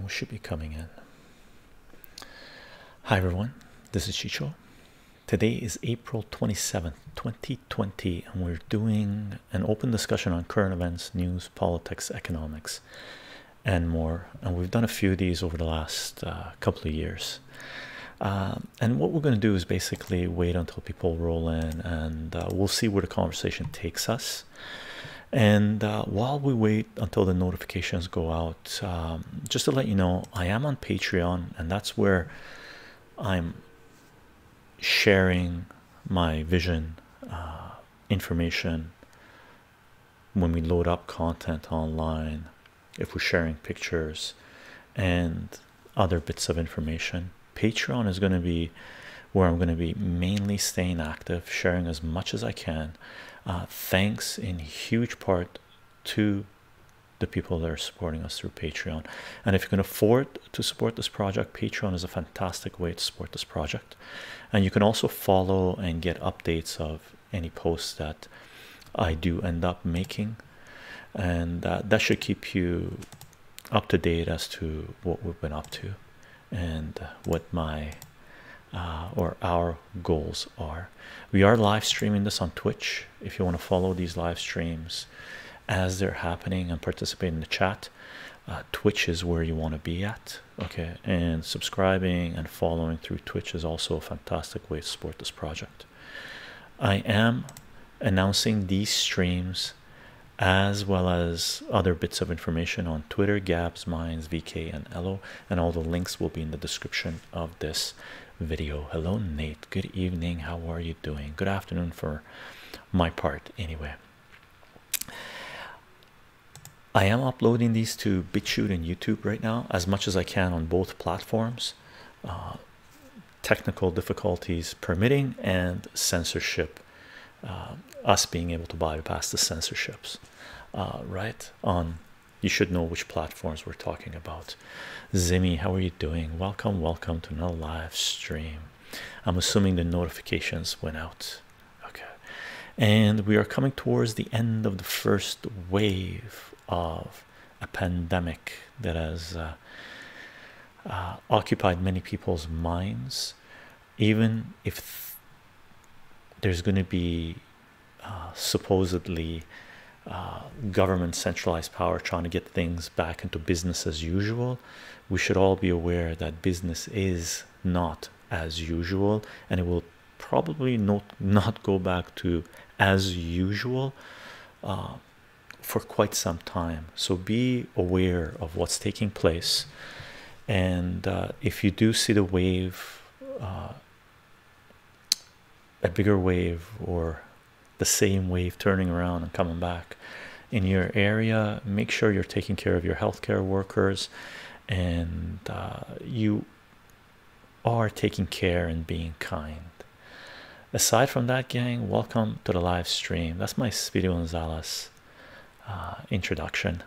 and we should be coming in. Hi everyone, this is Chicho. Today is April 27th, 2020, and we're doing an open discussion on current events, news, politics, economics, and more. And we've done a few of these over the last couple of years. And what we're going to do is basically wait until people roll in, and we'll see where the conversation takes us. And while we wait until the notifications go out, just to let you know, I am on Patreon, and that's where I'm sharing my vision, information, when we load up content online, if we're sharing pictures and other bits of information. Patreon is going to be where I'm going to be mainly staying active, sharing as much as I can, thanks in huge part to the people that are supporting us through Patreon. And if you can afford to support this project, Patreon is a fantastic way to support this project. And you can also follow and get updates of any posts that I do end up making, and that should keep you up to date as to what we've been up to and what my or our goals are. We are live streaming this on Twitch. If you want to follow these live streams as they're happening and participate in the chat, Twitch is where you want to be at, okay? And subscribing and following through Twitch is also a fantastic way to support this project. I am announcing these streams as well as other bits of information on Twitter, Gabs, Minds, VK, and Elo, and all the links will be in the description of this video. Hello, Nate. Good evening. How are you doing? Good afternoon for my part, anyway. I am uploading these to BitChute and YouTube right now, as much as I can on both platforms, technical difficulties permitting and censorship, us being able to bypass the censorships, right? On, you should know which platforms we're talking about. Zimmy, how are you doing? Welcome, welcome to another live stream. I'm assuming the notifications went out. Okay. And we are coming towards the end of the first wave of a pandemic that has occupied many people's minds, even if there's going to be supposedly government centralized power trying to get things back into business as usual. We should all be aware that business is not as usual, and it will probably not go back to as usual for quite some time. So be aware of what's taking place, and if you do see the wave, a bigger wave or the same wave turning around and coming back in your area, make sure you're taking care of your healthcare workers, and you are taking care and being kind. Aside from that, gang, welcome to the live stream. That's my Speedy Gonzalez introduction,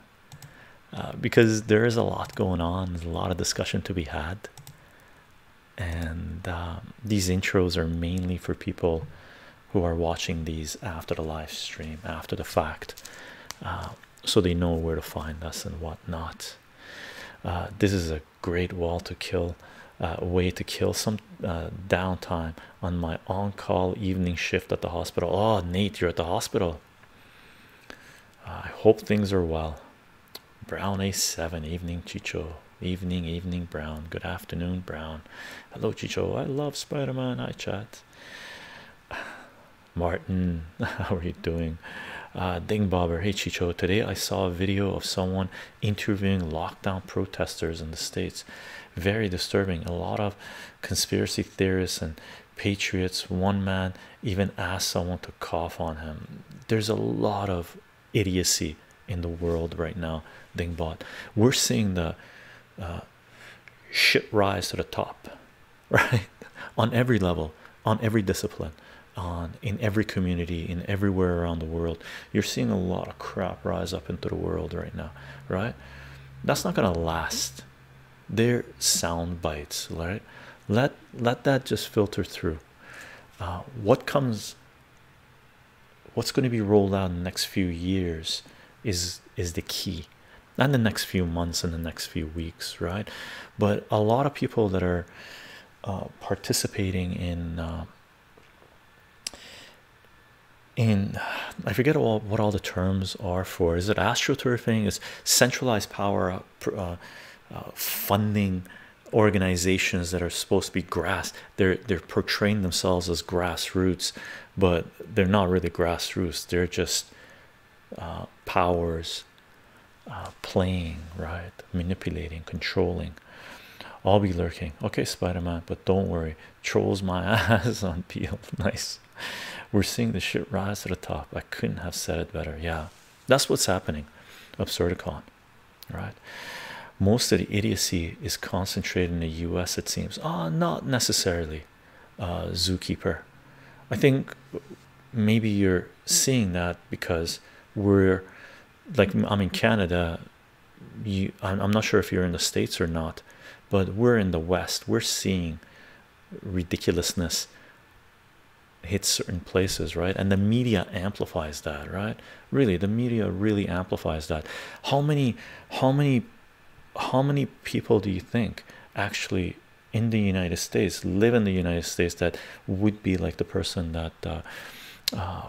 because there is a lot going on. There's a lot of discussion to be had, and these intros are mainly for people who are watching these after the live stream, after the fact, so they know where to find us and whatnot. This is a great way to kill some downtime on my on-call evening shift at the hospital. Oh, Nate, you're at the hospital. I hope things are well. Brown A7, evening Chicho. Evening Brown. Good afternoon, Brown. Hello, Chicho. I love Spider-Man. Hi, chat. Martin, how are you doing? Ding Bobber, hey Chicho, today I saw a video of someone interviewing lockdown protesters in the States. Very disturbing. A lot of conspiracy theorists and patriots. One man even asked someone to cough on him. There's a lot of idiocy in the world right now, Dingbot. We're seeing the shit rise to the top, right? On every level, on every discipline, in every community, in everywhere around the world. You're seeing a lot of crap rise up into the world right now, right? That's not gonna last. They're sound bites, right? Let that just filter through. What's going to be rolled out in the next few years is the key. and the next few months and the next few weeks, right? But a lot of people that are participating in I forget what all the terms are for. Is it astroturfing? Is centralized power funding organizations that are supposed to be grass? They're portraying themselves as grassroots, but they're not really grassroots. They're just powers playing, right? Manipulating, controlling. I'll be lurking, okay, Spider-Man, but don't worry, trolls my ass on Peel. Nice. We're seeing the shit rise to the top. I couldn't have said it better. Yeah, that's what's happening. Absurdicon, right? Most of the idiocy is concentrated in the U.S., it seems. Not necessarily, Zookeeper. I think maybe you're seeing that because we're like, I'm in Canada, I'm not sure if you're in the States or not, but we're in the West. We're seeing ridiculousness hit certain places, right? And the media amplifies that, right? Really, the media really amplifies that. How many people do you think actually in the United States, live in the United States, that would be like the person that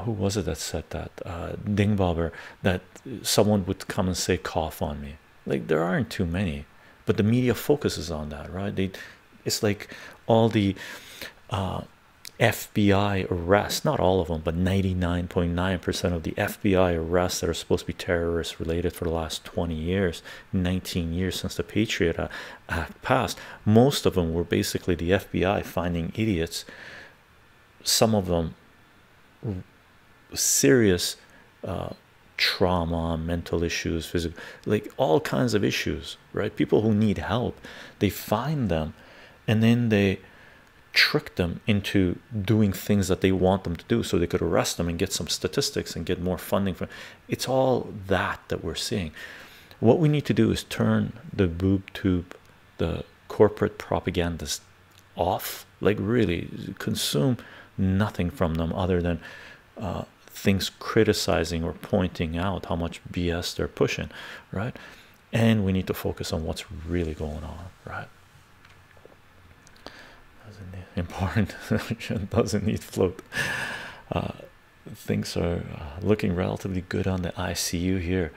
who was it that said that, Dingbobber, that someone would come and say cough on me? Like, there aren't too many, but the media focuses on that, right? It's like all the FBI arrests, not all of them, but 99.9% of the FBI arrests that are supposed to be terrorist related for the last 20 years, 19 years since the Patriot Act passed, most of them were basically the FBI finding idiots, some of them serious trauma, mental issues, physical, like all kinds of issues, right? People who need help, they find them and then they trick them into doing things that they want them to do so they could arrest them and get some statistics and get more funding from. It's all that we're seeing. What we need to do is turn the boob tube, the corporate propagandists off. Like, really consume nothing from them other than things criticizing or pointing out how much BS they're pushing, right? And we need to focus on what's really going on, right? Important doesn't need float. Things are looking relatively good on the ICU here.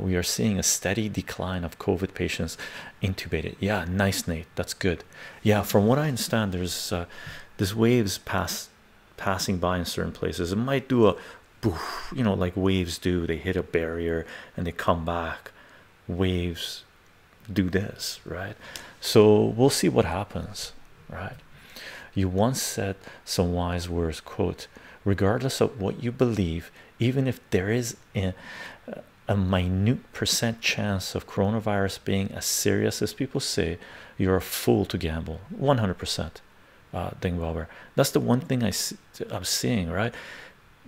We are seeing a steady decline of COVID patients intubated. Yeah, nice, Nate, that's good. Yeah, from what I understand, there's waves passing by in certain places. It might do a boof, you know, like waves do. They hit a barrier and they come back. Waves do this, right? So we'll see what happens, right? You once said some wise words, quote, regardless of what you believe, even if there is a minute % chance of coronavirus being as serious as people say, you're a fool to gamble. 100%, Dingbobber. That's the one thing I'm seeing, right?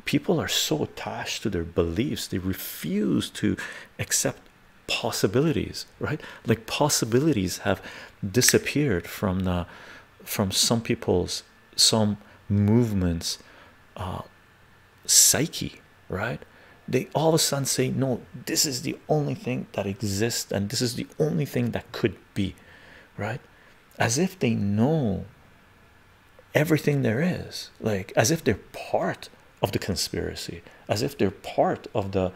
People are so attached to their beliefs, they refuse to accept possibilities, right? Like, possibilities have disappeared from some movements psyche, right? They all of a sudden say, no, this is the only thing that exists and this is the only thing that could be, right? As if they know everything there is, like as if they're part of the conspiracy, as if they're part of the,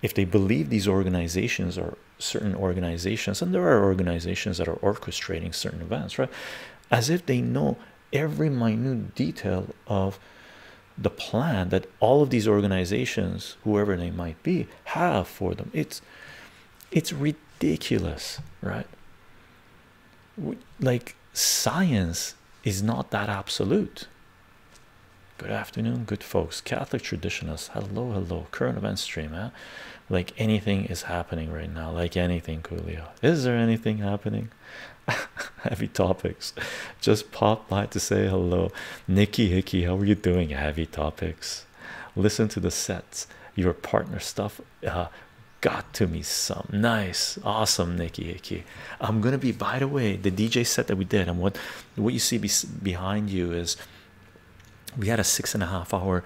if they believe these organizations are certain organizations, and there are organizations that are orchestrating certain events, right? As if they know every minute detail of the plan that all of these organizations, whoever they might be, have for them. It's ridiculous, right? Like, science is not that absolute. Good afternoon, good folks. Catholic traditionalists, hello, hello. Current event stream, huh? Like anything is happening right now. Like anything, Coolio. Is there anything happening? Heavy topics just popped by to say hello. Nikki Hickey, how are you doing? Heavy topics, listen to the sets, your partner stuff got to me some. Nice, awesome, Nikki Hickey. I'm gonna be, by the way, the DJ set that we did, and what you see behind you is we had a 6.5-hour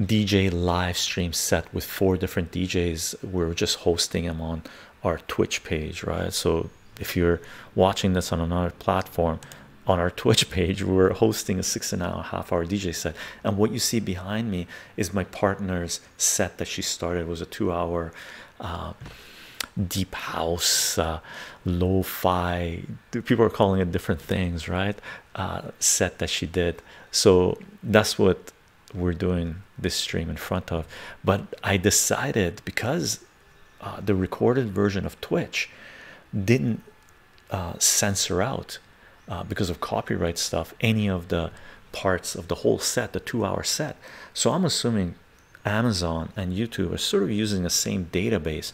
DJ live stream set with 4 different DJs. We were just hosting them on our Twitch page, right? So if you're watching this on another platform, on our Twitch page, we're hosting a 6.5-hour DJ set, and what you see behind me is my partner's set that she started. It was a 2-hour deep house, lo-fi, people are calling it different things, right? Set that she did. So that's what we're doing this stream in front of. But I decided, because the recorded version of Twitch didn't censor out, because of copyright stuff, any of the parts of the whole set, the 2-hour set. So I'm assuming Amazon and YouTube are sort of using the same database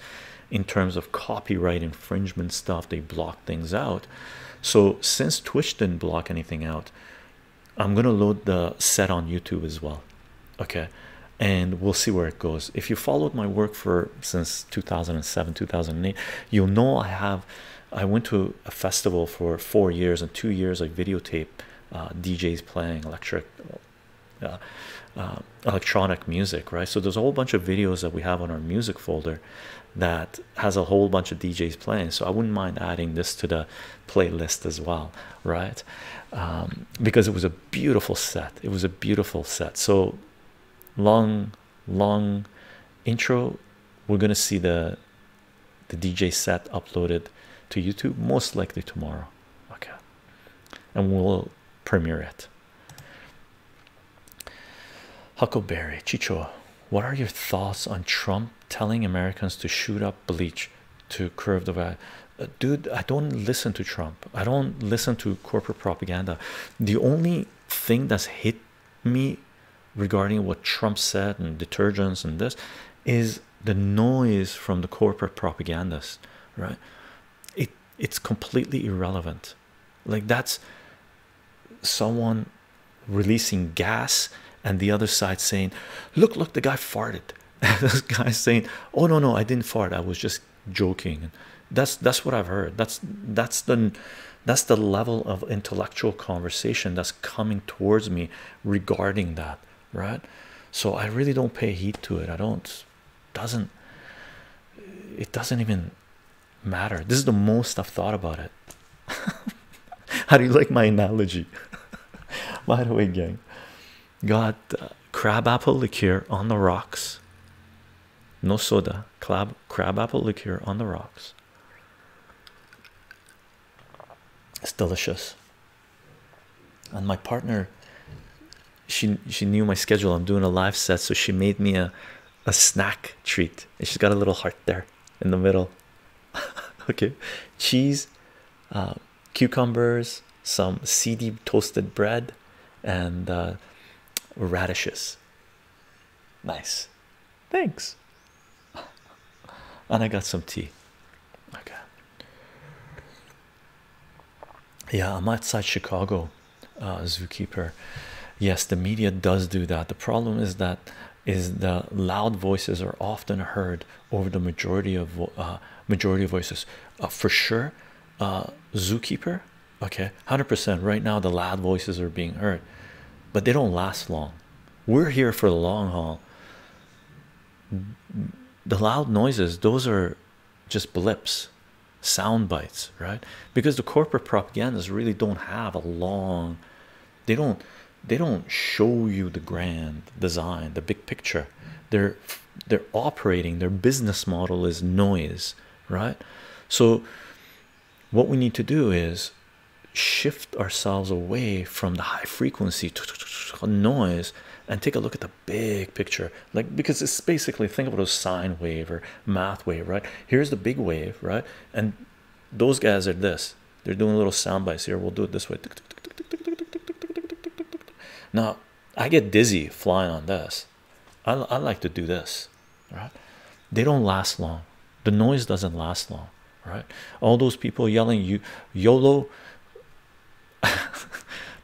in terms of copyright infringement stuff. They block things out. So since Twitch didn't block anything out, I'm gonna load the set on YouTube as well, okay? And we'll see where it goes. If you followed my work for since 2007, 2008, you'll know I went to a festival for 4 years, and 2 years I videotaped DJs playing electronic music, right? So there's a whole bunch of videos that we have on our music folder that has a whole bunch of DJs playing. So I wouldn't mind adding this to the playlist as well, right? Because it was a beautiful set. It was a beautiful set. So long intro. We're gonna see the DJ set uploaded to YouTube most likely tomorrow, okay? And we'll premiere it. Huckleberry, Chicho, what are your thoughts on Trump telling Americans to shoot up bleach to curb the virus? Dude, I don't listen to Trump. I don't listen to corporate propaganda. The only thing that's hit me regarding what Trump said and detergents and this is the noise from the corporate propagandists, right? It's completely irrelevant. Like, that's someone releasing gas and the other side saying, look, the guy farted. This guy's saying, oh no, I didn't fart, I was just joking. That's what I've heard. That's the level of intellectual conversation that's coming towards me regarding that, right? So I really don't pay heed to it. It doesn't even matter. This is the most I've thought about it. How do you like my analogy? By the way, gang, got crabapple liqueur on the rocks, no soda, crabapple liqueur on the rocks. It's delicious. And my partner, she knew my schedule. I'm doing a live set, so she made me a snack treat, and she's got a little heart there in the middle. Okay, cheese, cucumbers, some seedy toasted bread, and radishes. Nice, thanks. And I got some tea. Okay, yeah, I'm outside Chicago, zookeeper. Yes, the media does do that. The problem is that the loud voices are often heard over the majority of voices, for sure. Zookeeper, okay, 100% right now the loud voices are being heard, but they don't last long. We're here for the long haul. The loud noises, those are just blips, sound bites, right? Because the corporate propagandists really don't have a long, they don't show you the grand design, the big picture. They're operating, their business model is noise, right? So what we need to do is shift ourselves away from the high frequency noise and take a look at the big picture. Like, because it's basically, think about a sine wave or math wave, right? Here's the big wave, right? And those guys are this, they're doing little sound bites here. We'll do it this way. Now, I get dizzy flying on this. I like to do this, right? They don't last long. The noise doesn't last long, right? All those people yelling, you YOLO,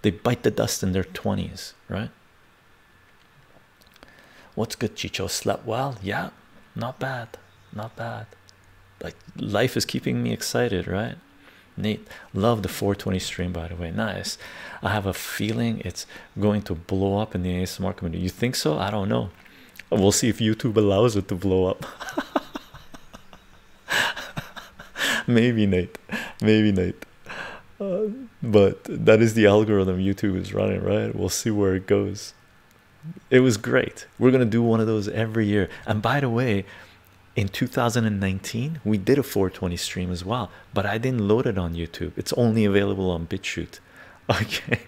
they bite the dust in their 20s, right? What's good, Chicho? Slept well? Yeah, not bad, not bad. Like, life is keeping me excited, right? Nate, love the 420 stream, by the way. Nice. I have a feeling it's going to blow up in the ASMR community. You think so? I don't know. We'll see if YouTube allows it to blow up. Maybe, Nate. Maybe, Nate. But that is the algorithm YouTube is running, right? We'll see where it goes. It was great. We're going to do one of those every year. And by the way, in 2019, we did a 420 stream as well, but I didn't load it on YouTube. It's only available on BitChute. Okay.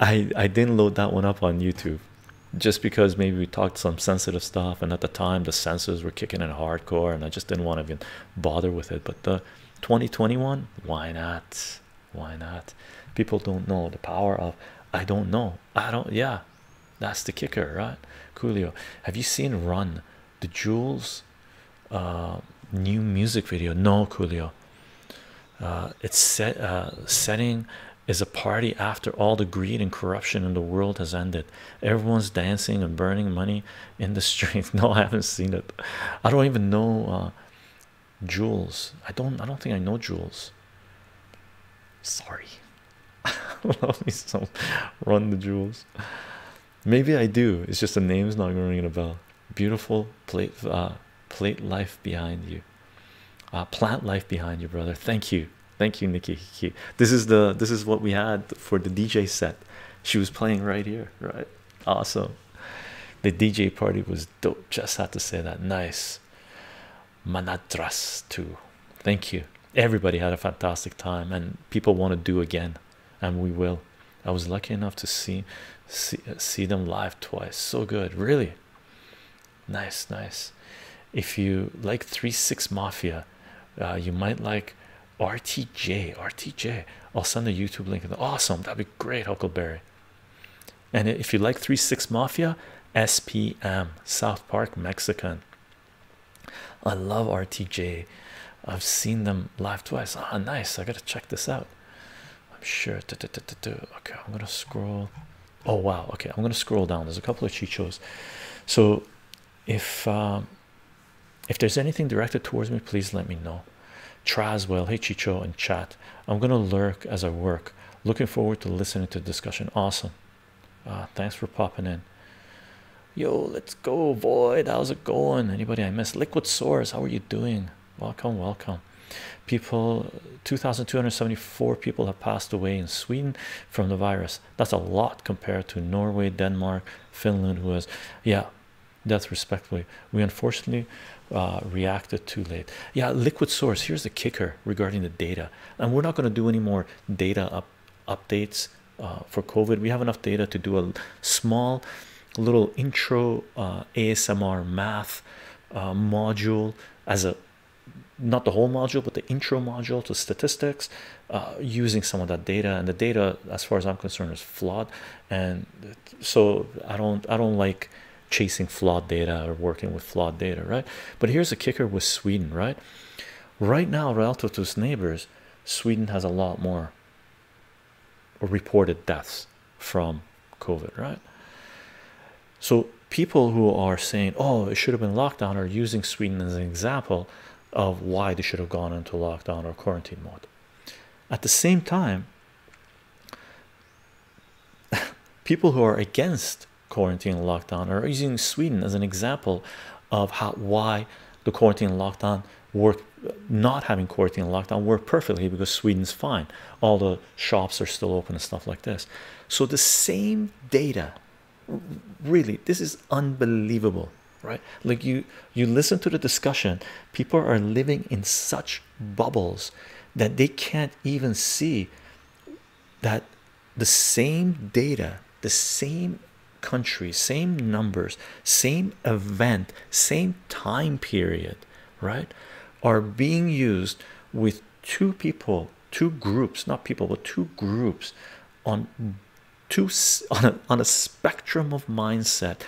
I didn't load that one up on YouTube just because maybe we talked some sensitive stuff, and at the time the censors were kicking in hardcore, and I just didn't want to even bother with it. But the 2021, why not? Why not? People don't know the power of I don't know. I don't, yeah, that's the kicker, right? Coolio, have you seen Run the Jewels new music video? No, Coolio. It's set, setting is a party after all the greed and corruption in the world has ended. Everyone's dancing and burning money in the streets. No, I haven't seen it. I don't even know Jewels. I don't think I know Jewels. Sorry. Love me some Run the Jewels. Maybe I do. It's just the name's not ringing a bell. Beautiful plate life behind you. Plant life behind you, brother. Thank you. Thank you, Nikki. This is what we had for the DJ set. She was playing right here, right? Awesome. The DJ party was dope. Just had to say that. Nice. Manatras too. Thank you. Everybody had a fantastic time, and people want to do again, and we will. I was lucky enough to see them live twice. So good, really. Nice, nice. If you like 36 Mafia, you might like RTJ. I'll send a YouTube link. Awesome, that'd be great, Huckleberry. And if you like 36 Mafia, SPM, South Park Mexican. I love RTJ. I've seen them live twice. Ah, nice. I gotta check this out. I'm sure. Okay, I'm gonna scroll. Oh wow. Okay, I'm gonna scroll down. There's a couple of Chichos. So if there's anything directed towards me, please let me know. Traswell, hey Chicho in chat. I'm gonna lurk as I work. Looking forward to listening to the discussion. Awesome. Thanks for popping in. Yo, let's go, Void. How's it going? Anybody I missed? Liquid Source, how are you doing? Welcome, welcome. People, 2,274 people have passed away in Sweden from the virus. That's a lot compared to Norway, Denmark, Finland, who has, yeah, that's respectfully. We unfortunately reacted too late. Yeah, Liquid Source, here's the kicker regarding the data. And we're not going to do any more data updates for COVID. We have enough data to do a small little intro ASMR math module, as a not the whole module but the intro module to statistics, using some of that data. And the data, as far as I'm concerned, is flawed, and so I don't like chasing flawed data or working with flawed data, right? But here's the kicker with Sweden, right? Right now, relative to its neighbors, Sweden has a lot more reported deaths from COVID, right? So people who are saying, oh, it should have been lockdown, are using Sweden as an example of why they should have gone into lockdown or quarantine mode. At the same time, people who are against quarantine and lockdown are using Sweden as an example of how why the quarantine and lockdown worked. Not having quarantine and lockdown worked perfectly, because Sweden's fine, all the shops are still open and stuff like this. So the same data, really, this is unbelievable, right? Like, you listen to the discussion, people are living in such bubbles that they can't even see that the same data, the same country, same numbers, same event, same time period, right, are being used with two people, two groups, not people but two groups, on a spectrum of mindset,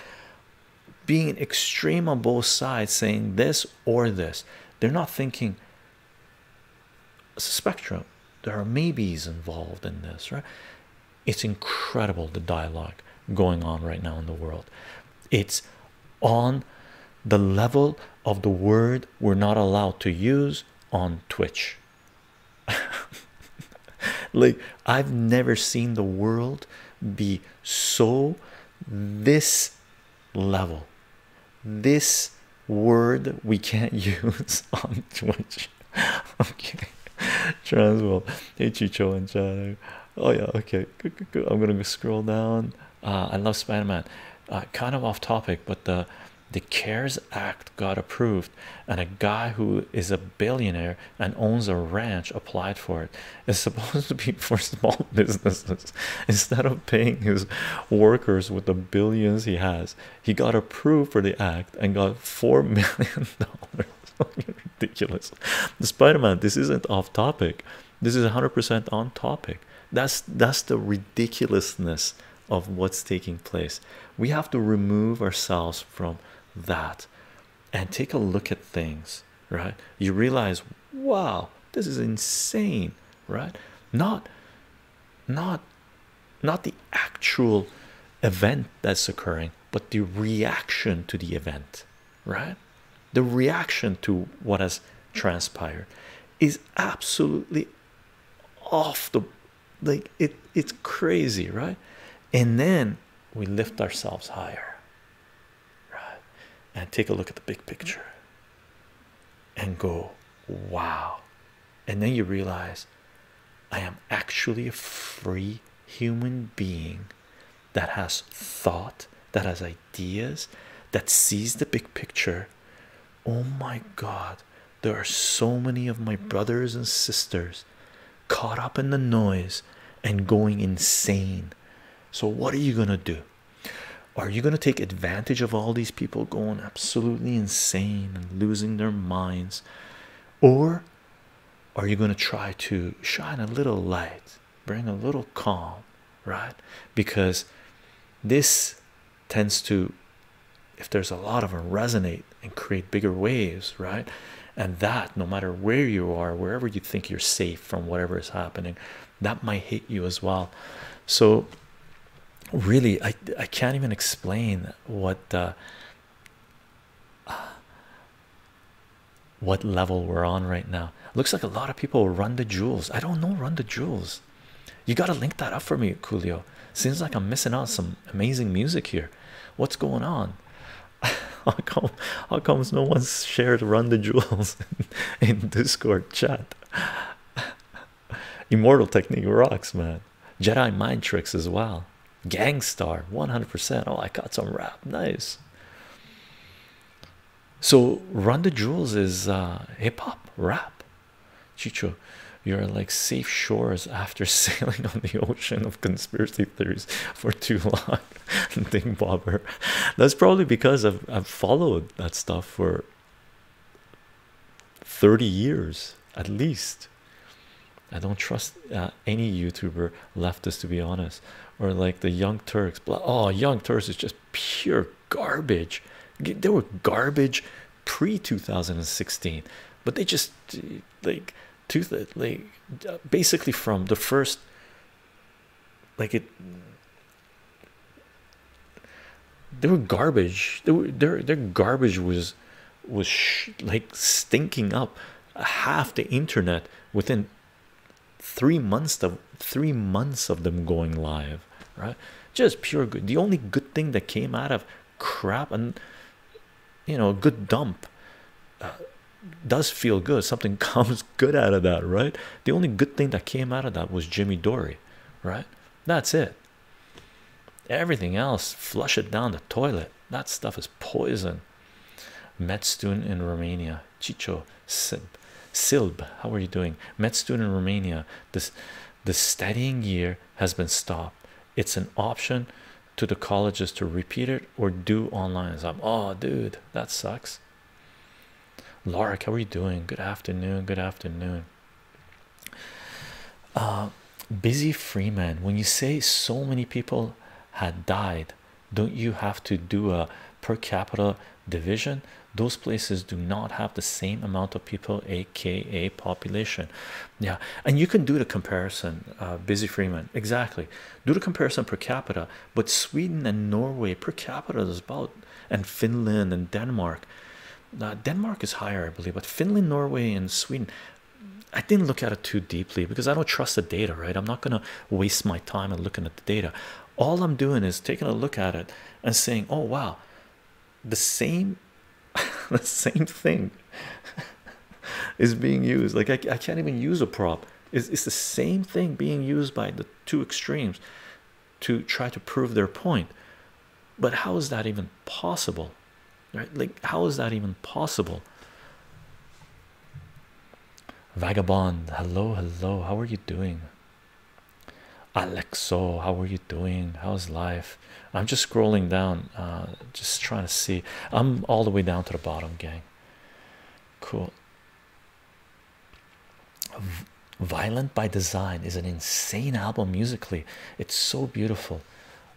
being extreme on both sides, saying this or this. They're not thinking it's a spectrum, there are maybes involved in this, right? It's incredible, the dialogue going on right now in the world. It's on the level of the word we're not allowed to use on Twitch. Like, I've never seen the world be so this level. This word we can't use on Twitch. Okay. Trans world. Hey Chicho and Chad. Oh yeah, okay. Good, good, good. I'm gonna go scroll down. I love Spider-Man. Kind of off topic, but the CARES Act got approved, and a guy who is a billionaire and owns a ranch applied for it. It's supposed to be for small businesses. Instead of paying his workers with the billions he has, he got approved for the act and got $4 million. Ridiculous. Spider-Man, this isn't off topic, this is 100% on topic. That's the ridiculousness of what's taking place. We have to remove ourselves from that and take a look at things, right? You realize, wow, this is insane, right? Not the actual event that's occurring, but the reaction to the event, right? The reaction to what has transpired is absolutely off the, like, it's crazy, right? And then we lift ourselves higher, right, and take a look at the big picture and go, wow. And then you realize, I am actually a free human being that has thought, that has ideas, that sees the big picture. Oh my God, there are so many of my brothers and sisters caught up in the noise and going insane. So what are you gonna do? Are you gonna take advantage of all these people going absolutely insane and losing their minds? Or are you gonna try to shine a little light, bring a little calm, right? Because this tends to, if there's a lot of them, resonate and create bigger waves, right? And that, no matter where you are, wherever you think you're safe from whatever is happening, that might hit you as well. So really, I can't even explain what level we're on right now. Looks like a lot of people Run the Jewels. I don't know Run the Jewels. You got to link that up for me, Coolio. Seems like I'm missing out some amazing music here. What's going on? How comes no one's shared Run the Jewels in Discord chat? Immortal Technique rocks, man. Jedi Mind Tricks as well. Gangstar 100%. Oh, I got some rap. Nice. So Run the Jewels is hip-hop rap. Chicho, you're like safe shores after sailing on the ocean of conspiracy theories for too long. Ding bobber. That's probably because I've followed that stuff for 30 years at least. I don't trust any YouTuber leftist, to be honest, or like the Young Turks. Oh, Young Turks is just pure garbage. They were garbage pre-2016, but they just like basically from the first, like, they were garbage. They were, their garbage was like stinking up half the internet within 3 months of 3 months of them going live, right? Just pure good. The only good thing that came out of crap, and you know, a good dump does feel good. Something comes good out of that, right? The only good thing that came out of that was Jimmy Dory, right? That's it. Everything else, flush it down the toilet. That stuff is poison. Med student in Romania. Chicho Silb, how are you doing? Med student in Romania. The studying year has been stopped. It's an option to the colleges to repeat it or do online exam. Oh dude, that sucks. Lark, how are you doing? Good afternoon, good afternoon. Busy Freeman, when you say so many people had died, don't you have to do a per capita division? Those places do not have the same amount of people, aka population. Yeah, and you can do the comparison, Busy Freeman, exactly. Do the comparison per capita, but Sweden and Norway per capita is about, and Finland and Denmark. Denmark is higher, I believe, but Finland, Norway, and Sweden, I didn't look at it too deeply because I don't trust the data, right? I'm not gonna waste my time and looking at the data. All I'm doing is taking a look at it and saying, oh wow, the same thing is being used. Like I can't even use a prop. It's the same thing being used by the two extremes to try to prove their point. But how is that even possible, right? Like how is that even possible? Vagabond, hello, hello, how are you doing? Alexo, how are you doing? How's life? I'm just scrolling down, just trying to see. I'm all the way down to the bottom, gang. Cool. Violent by Design is an insane album musically. It's so beautiful.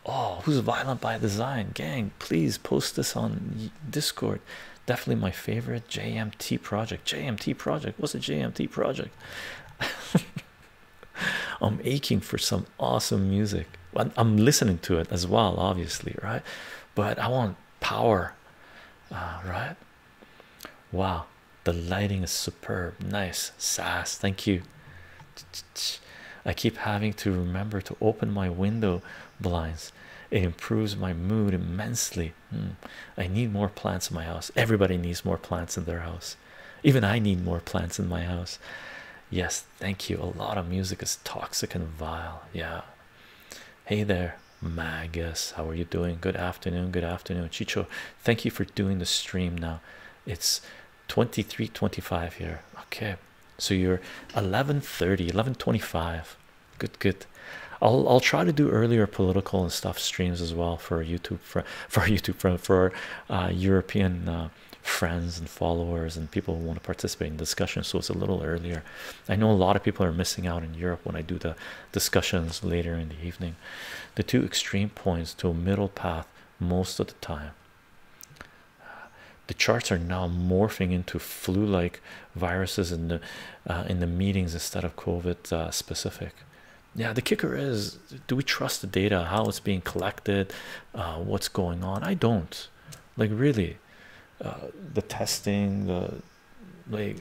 Oh, who's Violent by Design? Gang, please post this on Discord. Definitely my favorite. JMT Project. JMT Project. What's a JMT Project? I'm aching for some awesome music. I'm listening to it as well, obviously, right? But I want power, right? Wow, the lighting is superb. Nice, sass, thank you. I keep having to remember to open my window blinds. It improves my mood immensely. I need more plants in my house. Everybody needs more plants in their house. Even I need more plants in my house. Yes, thank you. A lot of music is toxic and vile. Yeah. Hey there, Magus, how are you doing? Good afternoon. Good afternoon, Chicho. Thank you for doing the stream. Now it's 23:25 here. Okay, so you're 11:30, 11:25. Good, good. I'll try to do earlier political and stuff streams as well for YouTube, for European friends and followers and people who want to participate in discussion. So it's a little earlier. I know a lot of people are missing out in Europe when I do the discussions later in the evening. The two extreme points to a middle path most of the time. The charts are now morphing into flu-like viruses in the meetings instead of COVID specific. Yeah, the kicker is, do we trust the data, how it's being collected, what's going on? I don't, like, really. The testing, like,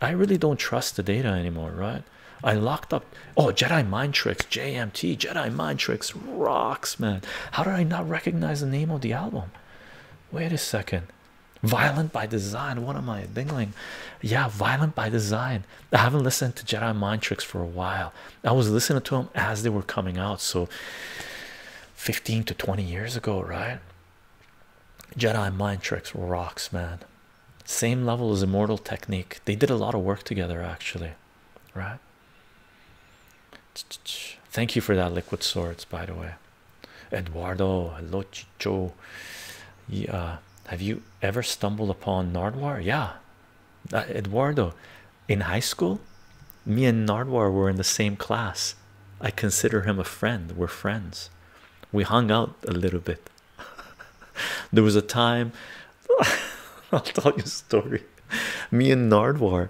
I really don't trust the data anymore, right? I locked up, oh, Jedi Mind Tricks, JMT, Jedi Mind Tricks rocks, man. How did I not recognize the name of the album? Wait a second. Violent by Design, what am I dingling? Yeah, Violent by Design. I haven't listened to Jedi Mind Tricks for a while. I was listening to them as they were coming out, so 15 to 20 years ago, right? Jedi Mind Tricks rocks, man. Same level as Immortal Technique. They did a lot of work together, actually, right? Thank you for that, Liquid Swords, by the way. Eduardo, hello, Chicho. Yeah, have you ever stumbled upon Nardwuar? Yeah, Eduardo, in high school, me and Nardwuar were in the same class. I consider him a friend. We're friends. We hung out a little bit. There was a time, I'll tell you a story. Me and Nardwuar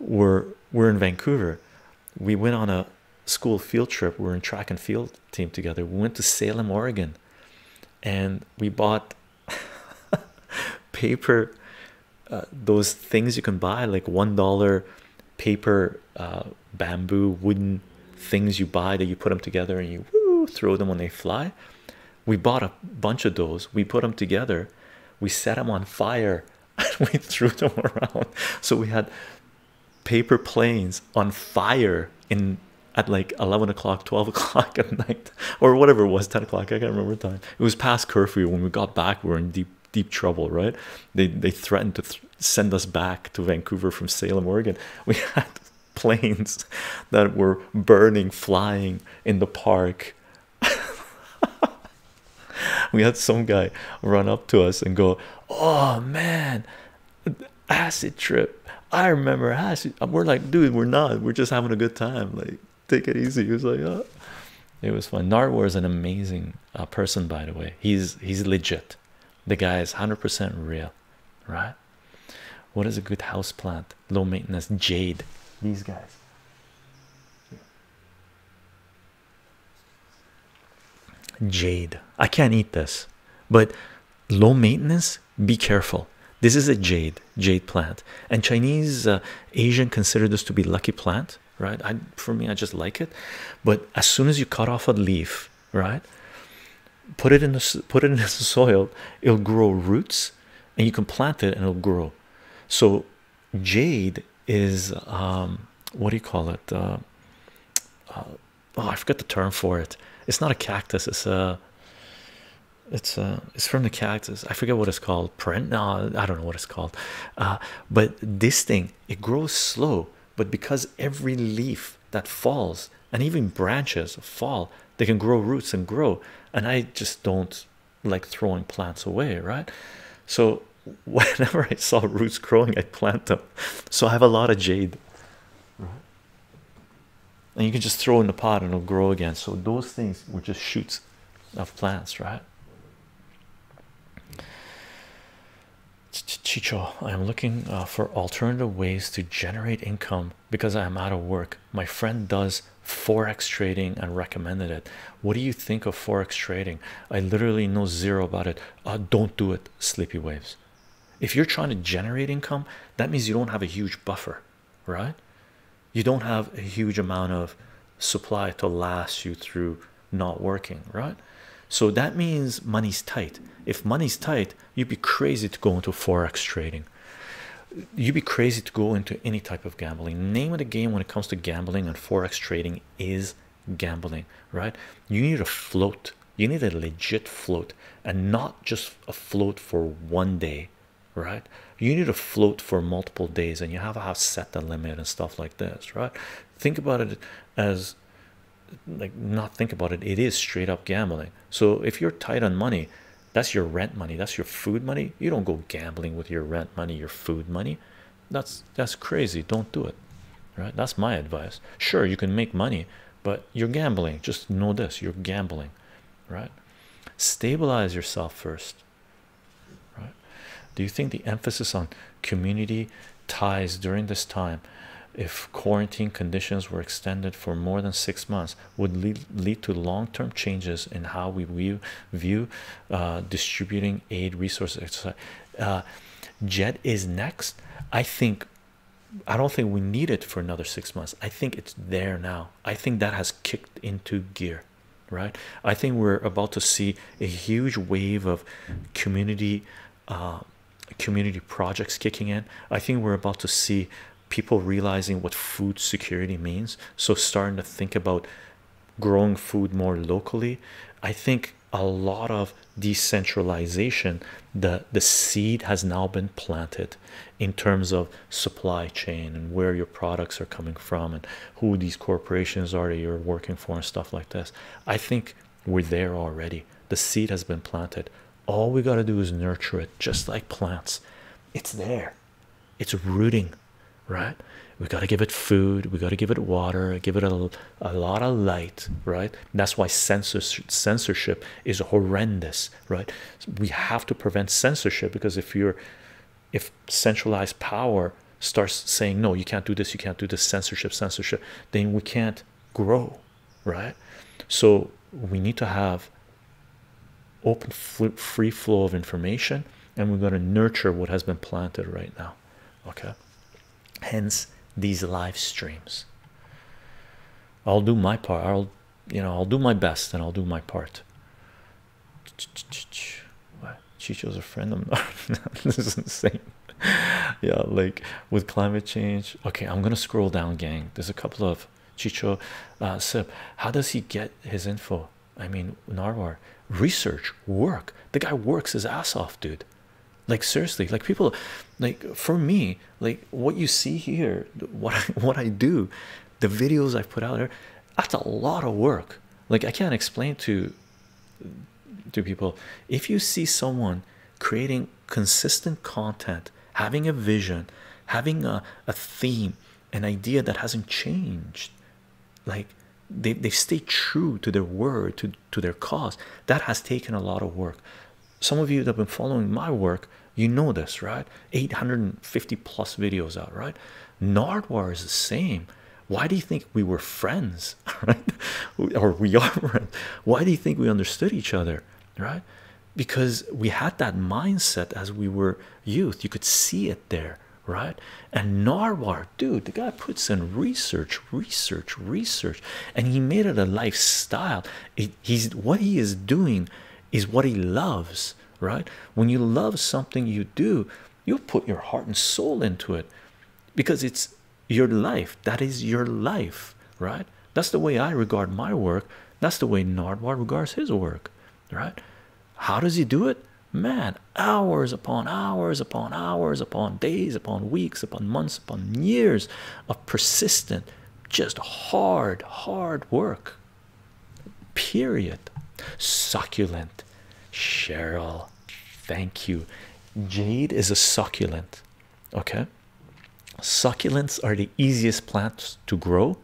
were in Vancouver. We went on a school field trip. We were in track and field team together. We went to Salem, Oregon, and we bought paper, those things you can buy, like $1 paper, bamboo, wooden things you buy that you put them together and you throw them when they fly. We bought a bunch of those. We put them together. We set them on fire and we threw them around. So we had paper planes on fire in at like 11 o'clock, 12 o'clock at night, or whatever it was, 10 o'clock. I can't remember the time. It was past curfew. When we got back, we were in deep trouble, right? They threatened to send us back to Vancouver from Salem, Oregon. We had planes that were burning, flying in the park. We had some guy run up to us and go, oh man, acid trip, I remember acid. We're like, dude, we're not, we're just having a good time, like, take it easy. He was like, oh. It was fun. Nardwuar is an amazing person, by the way. He's legit. The guy is 100% real, right? What is a good house plant? Low maintenance, jade. These guys. Jade. I can't eat this, but low maintenance, be careful. This is a jade plant, and Chinese, Asian consider this to be lucky plant, right? For me, I just like it. But as soon as you cut off a leaf, right, put it in the soil, it'll grow roots, and you can plant it and it'll grow. So jade is what do you call it? Oh, I forgot the term for it. It's not a cactus. It's from the cactus. I forget what it's called. No, I don't know what it's called. But this thing, it grows slow, but because every leaf that falls and even branches fall, they can grow roots and grow. And I just don't like throwing plants away, right? So whenever I saw roots growing, I plant them. So I have a lot of jade, right? And you can just throw in the pot and it'll grow again. So those things were just shoots of plants, right? Chicho, I am looking for alternative ways to generate income because I am out of work. My friend does forex trading and recommended it. What do you think of forex trading? I literally know zero about it. Don't do it, Sleepy Waves. If you're trying to generate income, that means you don't have a huge buffer, right? You don't have a huge amount of supply to last you through not working, right? So that means money's tight. If money's tight, you'd be crazy to go into forex trading. You'd be crazy to go into any type of gambling. Name of the game when it comes to gambling and forex trading is gambling, right? You need a float. You need a legit float, and not just a float for one day, right? You need a float for multiple days, and you have to have set the limit and stuff like this, right? Think about it as like, not think about it, it is straight up gambling. So if you're tight on money, that's your rent money, that's your food money. You don't go gambling with your rent money, your food money. That's crazy. Don't do it, right? That's my advice. Sure, you can make money, but you're gambling. Just know this, you're gambling, right? Stabilize yourself first, right? Do you think the emphasis on community ties during this time, if quarantine conditions were extended for more than 6 months, would lead to long-term changes in how we view distributing aid, resources? Jet is next. I don't think we need it for another 6 months. I think it's there now. I think that has kicked into gear, right? I think we're about to see a huge wave of community projects kicking in. I think we're about to see people realizing what food security means, so starting to think about growing food more locally. I think a lot of decentralization, the seed has now been planted in terms of supply chain and where your products are coming from and who these corporations are that you're working for and stuff like this. I think we're there already. The seed has been planted. All we got to do is nurture it, just like plants. It's there, it's rooting, right? We got to give it food, we got to give it water, give it a lot of light, right? That's why censorship is horrendous, right? We have to prevent censorship, because if centralized power starts saying, no, you can't do this, you can't do this, censorship, then we can't grow, right? So we need to have open, free flow of information, and we're going to nurture what has been planted right now, okay? Hence these live streams. I'll do my part. I'll do my best, and I'll do my part. Chicho's a friend of mine. This is insane. Yeah, like with climate change. Okay, I'm gonna scroll down, gang. There's a couple of Chicho. Sip, how does he get his info? I mean, Nardwuar, research, work. The guy works his ass off, dude. Like, seriously, like, people, like, for me, like, what you see here, what I do, the videos I put out there, that's a lot of work. Like, I can't explain to people. If you see someone creating consistent content, having a vision, having a theme, an idea that hasn't changed, like, they stay true to their word, to their cause, that has taken a lot of work. Some of you that have been following my work, you know this, right? 850 plus videos out, right? Nardwuar is the same. Why do you think we were friends, right? Or we are friends. Why do you think we understood each other, right? Because we had that mindset as we were youth. You could see it there, right? And Nardwuar, dude, the guy puts in research, and he made it a lifestyle. What he is doing is what he loves, right? When you love something you do, you put your heart and soul into it, because it's your life. That is your life, right? That's the way I regard my work. That's the way Nardwuar regards his work, right? How does he do it? Man, hours upon hours upon hours upon days upon weeks upon months upon years of persistent, just hard work, period. Succulent. Cheryl, thank you. Jade is a succulent. Okay, succulents are the easiest plants to grow.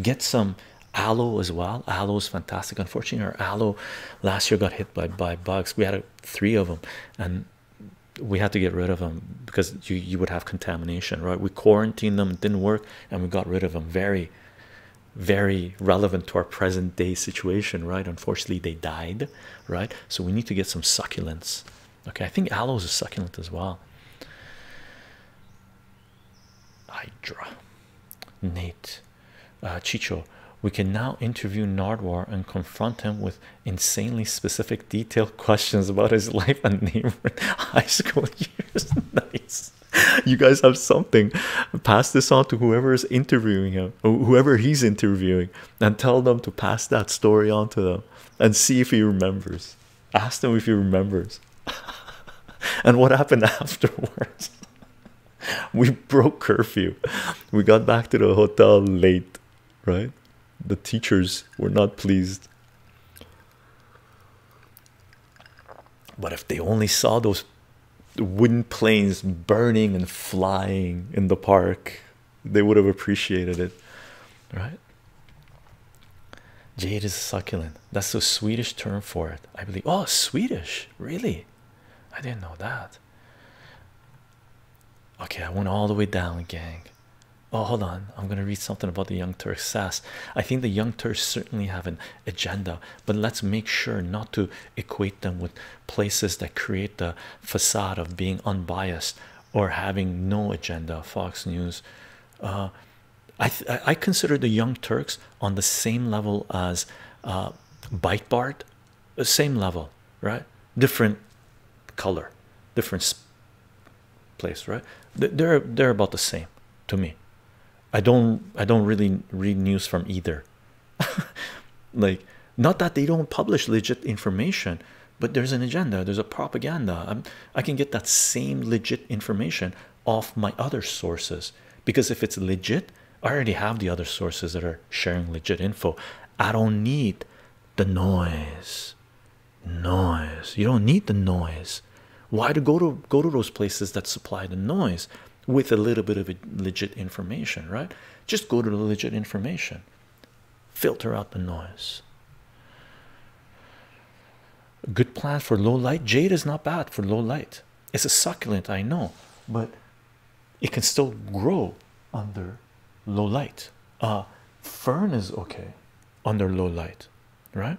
Get some aloe as well. Aloe is fantastic. Unfortunately, our aloe last year got hit by bugs. We had three of them and we had to get rid of them because you would have contamination, right? We quarantined them, it didn't work, and we got rid of them. Very relevant to our present day situation, right? Unfortunately, they died, right? So we need to get some succulents. Okay, I think aloe is a succulent as well. Hydra. Nate. Chicho, we can now interview Nardwuar and confront him with insanely specific, detailed questions about his life and neighborhood high school years. Nice. You guys have something. Pass this on to whoever is interviewing him, or whoever he's interviewing, and tell them to pass that story on to them and see if he remembers. Ask them if he remembers. And what happened afterwards? We broke curfew. We got back to the hotel late, right? The teachers were not pleased. But if they only saw those wooden planes burning and flying in the park, they would have appreciated it, right? Jade is succulent. That's the Swedish term for it, I believe. Oh, Swedish, really? I didn't know that. Okay, I went all the way down, gang. Oh, hold on. I'm going to read something about the Young Turks. Sass, I think the Young Turks certainly have an agenda, but let's make sure not to equate them with places that create the facade of being unbiased or having no agenda. Fox News. I consider the Young Turks on the same level as Breitbart. Same level, right? Different color, different place, right? They're about the same to me. I don't really read news from either. Like, not that they don't publish legit information, but there's an agenda, there's a propaganda. I can get that same legit information off my other sources, because if it's legit, I already have the other sources that are sharing legit info. I don't need the noise. You don't need the noise. Why to go to those places that supply the noise with a little bit of legit information, right? Just go to the legit information. Filter out the noise. Good plan for low light. Jade is not bad for low light. It's a succulent, I know, but it can still grow under low light. Fern is okay under low light, right?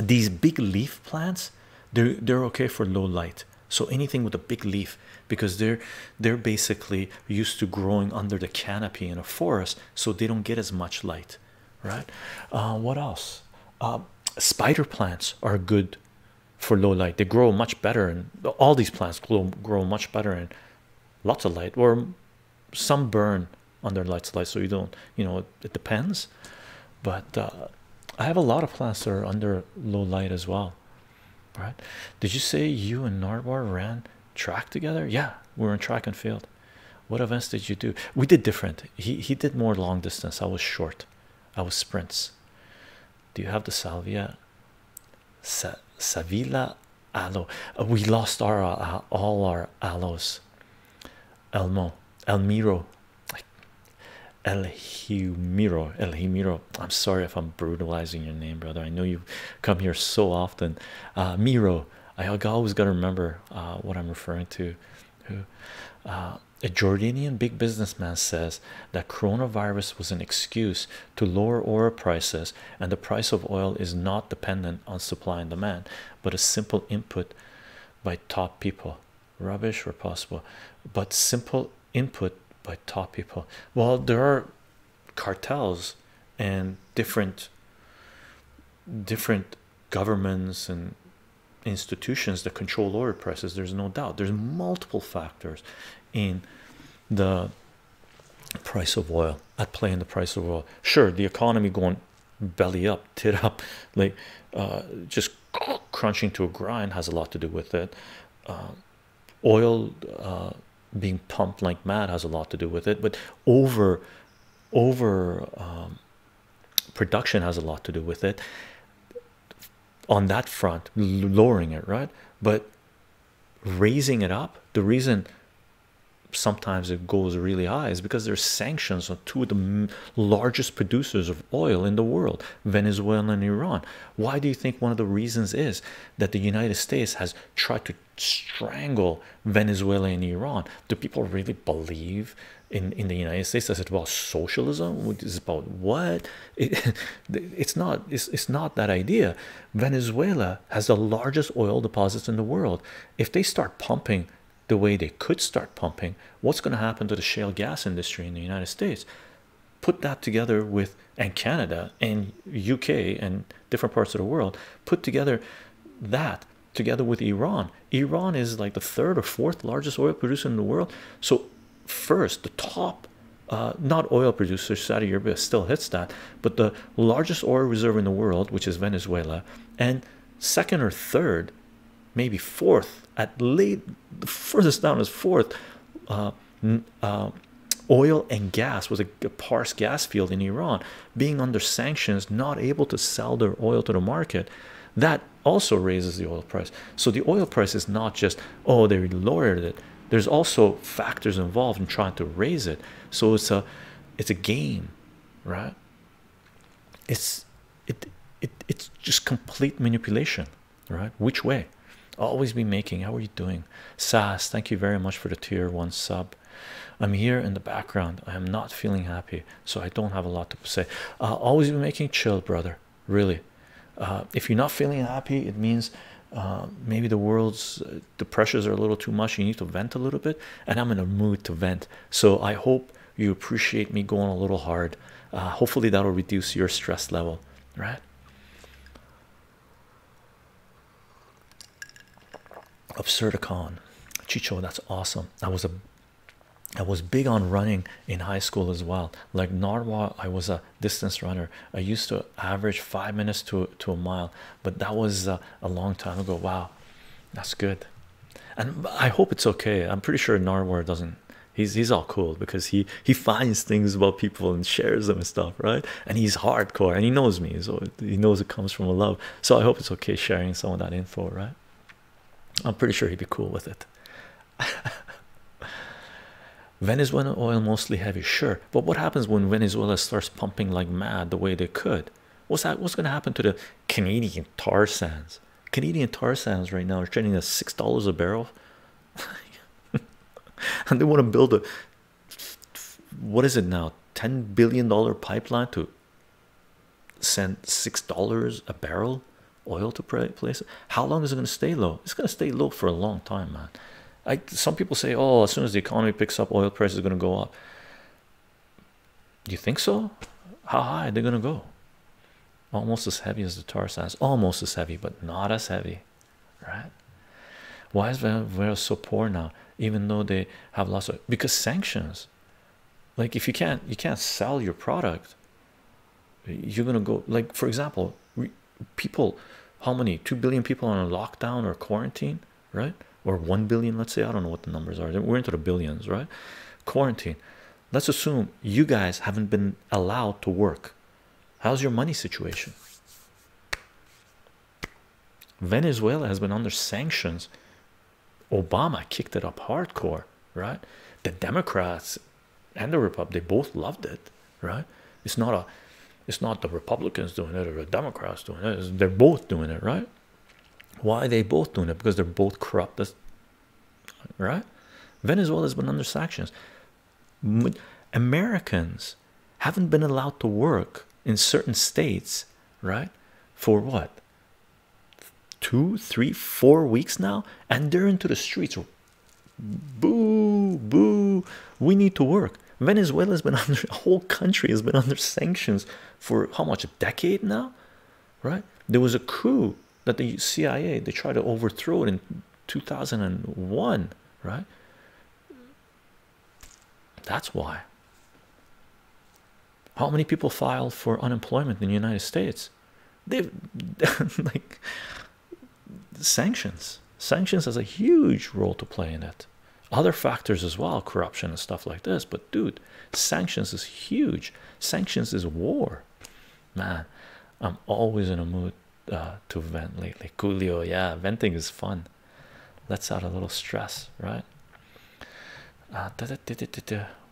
These big leaf plants, they're okay for low light. So anything with a big leaf, because they're basically used to growing under the canopy in a forest, so they don't get as much light, right? What else? Spider plants are good for low light. They grow much better, and all these plants grow much better in lots of light, or some burn under light, so you don't, you know, it depends. But I have a lot of plants that are under low light as well. Right? Did you say you and Nardwuar ran track together? Yeah, we were in track and field. What events did you do? We did different. He did more long distance. I was short. I was sprints. Do you have the salvia? Savila aloe. We lost our all our aloes. El Humiro, I'm sorry if I'm brutalizing your name, brother. I know you come here so often. Miro, I always got to remember what I'm referring to. A Jordanian big businessman says that coronavirus was an excuse to lower oil prices, and the price of oil is not dependent on supply and demand, but a simple input by top people. Rubbish where possible, but simple input by top people. Well, there are cartels and different governments and institutions that control oil prices. There's no doubt. There's multiple factors in the price of oil, at play in the price of oil. Sure, the economy going belly up, tit up, like just crunching to a grind has a lot to do with it. Oil being pumped like mad has a lot to do with it, but over production has a lot to do with it on that front, lowering it, right? But raising it up, the reason sometimes it goes really high is because there's sanctions on two of the largest producers of oil in the world, Venezuela and Iran. Why do you think one of the reasons is that the United States has tried to strangle Venezuela and Iran? Do people really believe in the United States? Is it about socialism? What is it about? What? It's not that idea. Venezuela has the largest oil deposits in the world. If they start pumping the way they could start pumping, what's going to happen to the shale gas industry in the United States? Put that together with, and Canada and UK and different parts of the world, put together that together with Iran. Iran is like the third or fourth largest oil producer in the world. So first, the top not oil producer, Saudi Arabia still hits that, but the largest oil reserve in the world, which is Venezuela, and second or third, maybe fourth, at late, the furthest down is fourth, oil and gas was a sparse gas field in Iran, being under sanctions, not able to sell their oil to the market. That also raises the oil price. So the oil price is not just, oh, they lowered it. There's also factors involved in trying to raise it. So it's a game, right? It's just complete manipulation, right? Which way? Always be making. How are you doing, Sass? Thank you very much for the tier 1 sub. I'm here in the background. I am not feeling happy, so I don't have a lot to say. Always be making. Chill, brother, really. If you're not feeling happy, it means maybe the world's the pressures are a little too much. You need to vent a little bit, and I'm in a mood to vent, so I hope you appreciate me going a little hard. Hopefully that'll reduce your stress level, right? Absurdicon, Chicho, that's awesome. I was big on running in high school as well. Like Nardwuar, I was a distance runner. I used to average 5 minutes to a mile, but that was a long time ago. Wow, that's good. And I hope it's okay. I'm pretty sure Nardwuar doesn't. He's all cool because he finds things about people and shares them and stuff, right? And he's hardcore and he knows me, so he knows it comes from a love. So I hope it's okay sharing some of that info, right? I'm pretty sure he'd be cool with it. Venezuelan oil mostly heavy, sure, but what happens when Venezuela starts pumping like mad the way they could? What's going to happen to the Canadian tar sands? Canadian tar sands right now are trading at $6 a barrel. And they want to build a, what is it now, $10 billion pipeline to send $6 a barrel oil to places. How long is it going to stay low? It's going to stay low for a long time, man. Some people say, oh, as soon as the economy picks up, oil prices are going to go up. Do you think so? How high are they going to go? Almost as heavy as the tar sands. Almost as heavy, but not as heavy, right? Why is Venezuela so poor now, even though they have lots of? Because sanctions. Like if you can't sell your product, you're going to go, like, for example, people, how many 2 billion people on a lockdown or quarantine, right? Or 1 billion, let's say. I don't know what the numbers are. We're into the billions, right? Quarantine. Let's assume you guys haven't been allowed to work. How's your money situation? Venezuela has been under sanctions. Obama kicked it up hardcore, right? The Democrats and the Republic, they both loved it, right? It's not the Republicans doing it or the Democrats doing it. They're both doing it, right? Why are they both doing it? Because they're both corrupt, right? Venezuela has been under sanctions. Americans haven't been allowed to work in certain states, right? For what? 2, 3, 4 weeks now? And they're into the streets. Boo, boo. We need to work. Venezuela has been under, the whole country has been under sanctions for how much, a decade now, right? There was a coup that the CIA, they tried to overthrow it in 2001, right? That's why. How many people file for unemployment in the United States? They've like sanctions. Sanctions has a huge role to play in it. Other factors as well, corruption and stuff like this. But dude, sanctions is huge. Sanctions is war. Man, I'm always in a mood to vent lately. Coolio, yeah, venting is fun. Lets out a little stress, right?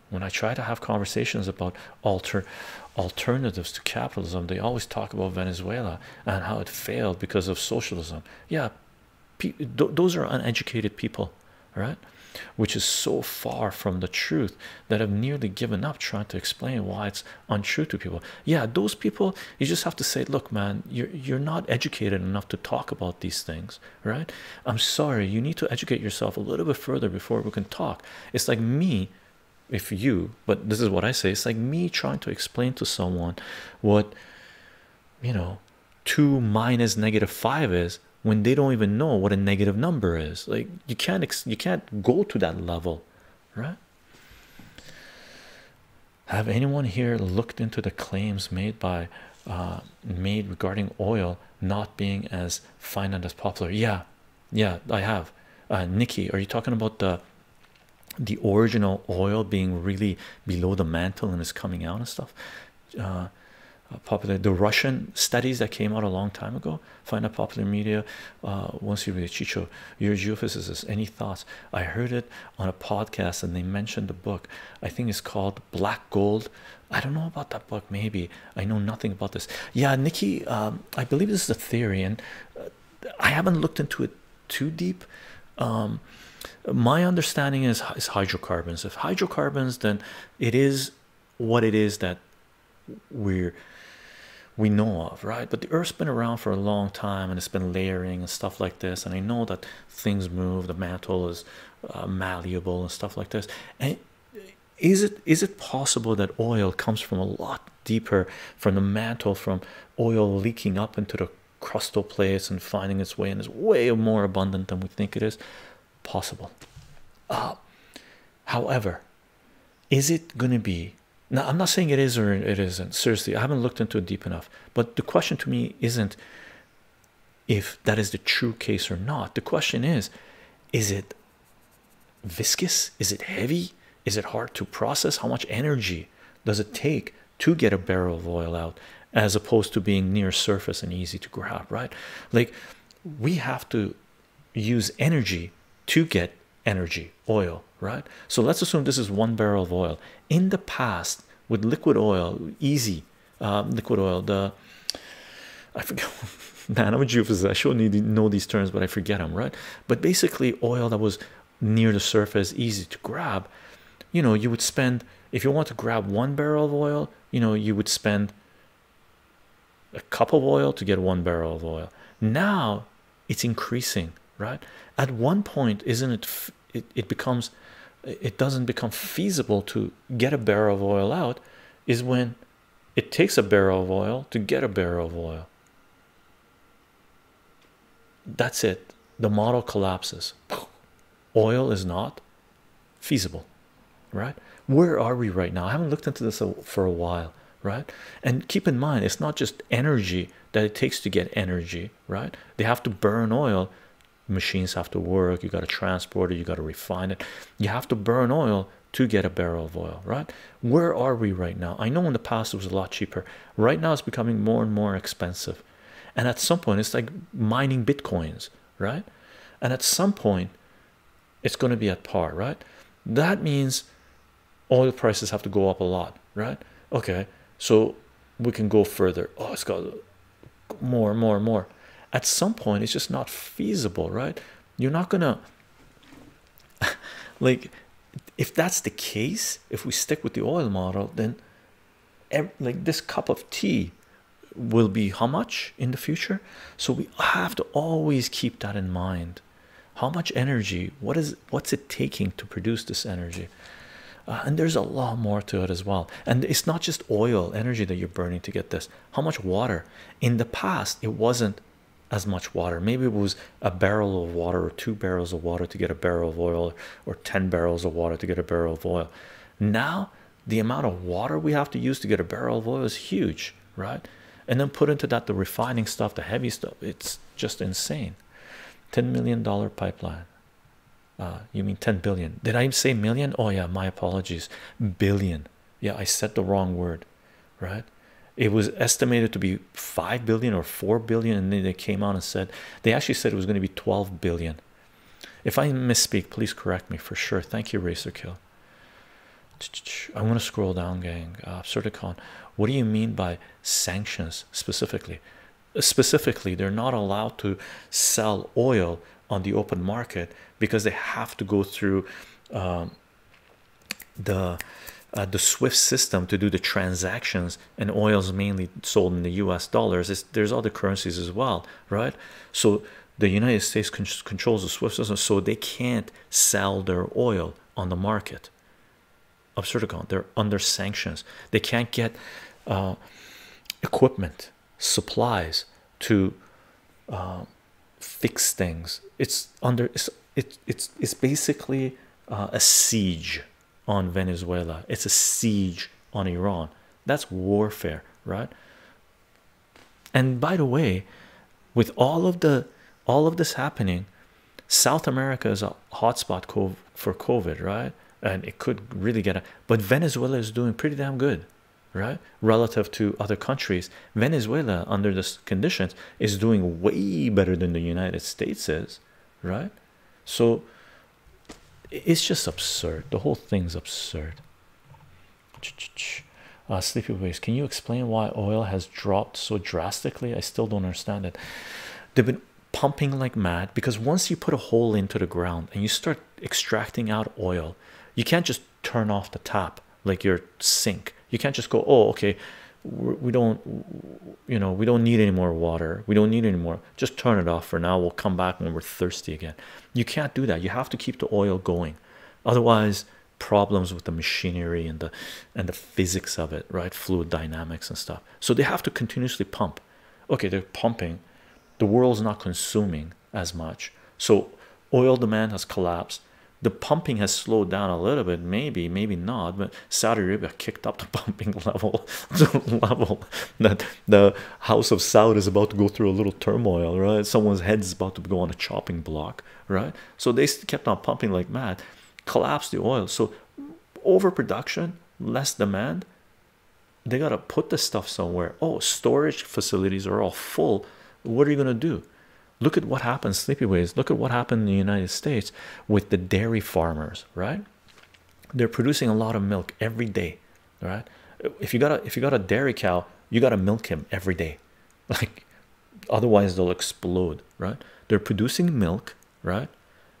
When I try to have conversations about alternatives to capitalism, they always talk about Venezuela and how it failed because of socialism. Yeah, those are uneducated people, right? Which is so far from the truth that I've nearly given up trying to explain why it's untrue to people. Yeah, those people, you just have to say, look, man, you're not educated enough to talk about these things, right? I'm sorry, you need to educate yourself a little bit further before we can talk. It's like me, if you, but this is what I say, it's like me trying to explain to someone what, you know, 2 minus -5 is, when they don't even know what a negative number is. Like, you can't go to that level, right? Have anyone here looked into the claims made by made regarding oil not being as finite as popular? Yeah, I have. Nikki, are you talking about the original oil being really below the mantle and is coming out and stuff? Popular, the Russian studies that came out a long time ago. Find a popular media once you read it. Chicho, you're a geophysicist, any thoughts? I heard it on a podcast and they mentioned the book. I think it's called Black Gold. I don't know about that book. Maybe I know nothing about this. Yeah, Nikki, I believe this is a theory and I haven't looked into it too deep. My understanding is hydrocarbons. If hydrocarbons, then it is what it is that we know of, right? But the Earth's been around for a long time and it's been layering and stuff like this, and I know that things move, the mantle is malleable and stuff like this. And is it possible that oil comes from a lot deeper, from the mantle, from oil leaking up into the crustal plates and finding its way, and is way more abundant than we think it is? Possible. However, is it going to be? Now, I'm not saying it is or it isn't. Seriously, I haven't looked into it deep enough. But the question to me isn't if that is the true case or not. The question is it viscous? Is it heavy? Is it hard to process? How much energy does it take to get a barrel of oil out, as opposed to being near surface and easy to grab, right? Like, we have to use energy to get energy, oil, right? So let's assume this is 1 barrel of oil. In the past, with liquid oil, easy liquid oil, the I forget, man, I'm a geophysicist, I should know these terms, but I forget them, right? But basically, oil that was near the surface, easy to grab, you know, you would spend, if you want to grab 1 barrel of oil, you know, you would spend a cup of oil to get 1 barrel of oil. Now it's increasing, right? At one point, isn't it, it doesn't become feasible to get a barrel of oil out, is when it takes a barrel of oil to get a barrel of oil. That's it. The model collapses. Oil is not feasible, right? Where are we right now? I haven't looked into this for a while, right? And keep in mind, it's not just energy that it takes to get energy, right? They have to burn oil. Machines have to work, you got to transport it, you got to refine it, you have to burn oil to get a barrel of oil, right? Where are we right now? I know in the past it was a lot cheaper. Right now it's becoming more and more expensive, and at some point it's like mining bitcoins, right? And at some point it's going to be at par, right? That means oil prices have to go up a lot, right? Okay, so we can go further. Oh, it's got more and more and more. At some point, it's just not feasible, right? You're not gonna, like, if that's the case, if we stick with the oil model, then like this cup of tea will be how much in the future? So we have to always keep that in mind. How much energy, what's it taking to produce this energy? And there's a lot more to it as well. And it's not just oil, energy that you're burning to get this. How much water? In the past, it wasn't as much water. Maybe it was a barrel of water or 2 barrels of water to get a barrel of oil, or 10 barrels of water to get a barrel of oil. Now the amount of water we have to use to get a barrel of oil is huge, right? And then put into that the refining stuff, the heavy stuff. It's just insane. $10 million pipeline. You mean 10 billion? Did I say million? Oh yeah, my apologies. Billion. Yeah, I said the wrong word, right? It was estimated to be 5 billion or 4 billion, and then they came out and said, they actually said it was going to be 12 billion. If I misspeak, please correct me for sure. Thank you, Racer Kill. I'm going to scroll down, gang. Absurdicon, what do you mean by sanctions specifically? Specifically, they're not allowed to sell oil on the open market because they have to go through the SWIFT system to do the transactions, and oil's mainly sold in the US dollars. There's other currencies as well, right? So the United States controls the SWIFT system, so they can't sell their oil on the market. Absurdicon, they're under sanctions. They can't get equipment, supplies to fix things. It's under it's basically a siege on Venezuela. It's a siege on Iran. That's warfare, right? And by the way, with all of this happening, South America is a hotspot for COVID, right? And it could really get a, but Venezuela is doing pretty damn good, right? Relative to other countries, Venezuela under this conditions is doing way better than the United States is, right? So it's just absurd. The whole thing's absurd. Sleepy Ways, can you explain why oil has dropped so drastically? I still don't understand it. They've been pumping like mad, because once you put a hole into the ground and you start extracting out oil, you can't just turn off the tap like your sink. You can't just go, oh, okay, we don't, you know, we don't need any more water, we don't need any more, just turn it off for now, we'll come back when we're thirsty again. You can't do that. You have to keep the oil going, otherwise problems with the machinery and the physics of it, right? Fluid dynamics and stuff. So they have to continuously pump. Okay, they're pumping, the world's not consuming as much, so oil demand has collapsed. The pumping has slowed down a little bit, maybe not, but Saudi Arabia kicked up the pumping level to the level that the House of Saud is about to go through a little turmoil, right? Someone's head is about to go on a chopping block, right? So they kept on pumping like mad, collapsed the oil. So overproduction, less demand, they got to put this stuff somewhere. Oh, storage facilities are all full. What are you going to do? Look at what happened, Sleepy Ways. Look at what happened in the United States with the dairy farmers, right? They're producing a lot of milk every day, right? If you got a dairy cow, you gotta milk him every day, like otherwise they'll explode, right? They're producing milk, right?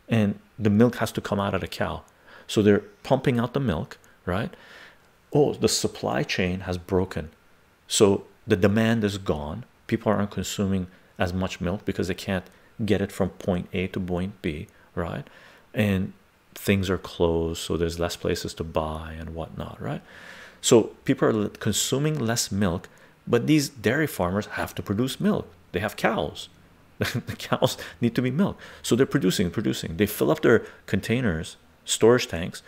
And the milk has to come out of the cow, so they're pumping out the milk, right? Oh, the supply chain has broken, so the demand is gone. People aren't consuming as much milk because they can't get it from point A to point B, right? And things are closed, so there's less places to buy and whatnot, right? So people are consuming less milk, but these dairy farmers have to produce milk. They have cows. The cows need to be milked, so they're producing. They fill up their containers, storage tanks,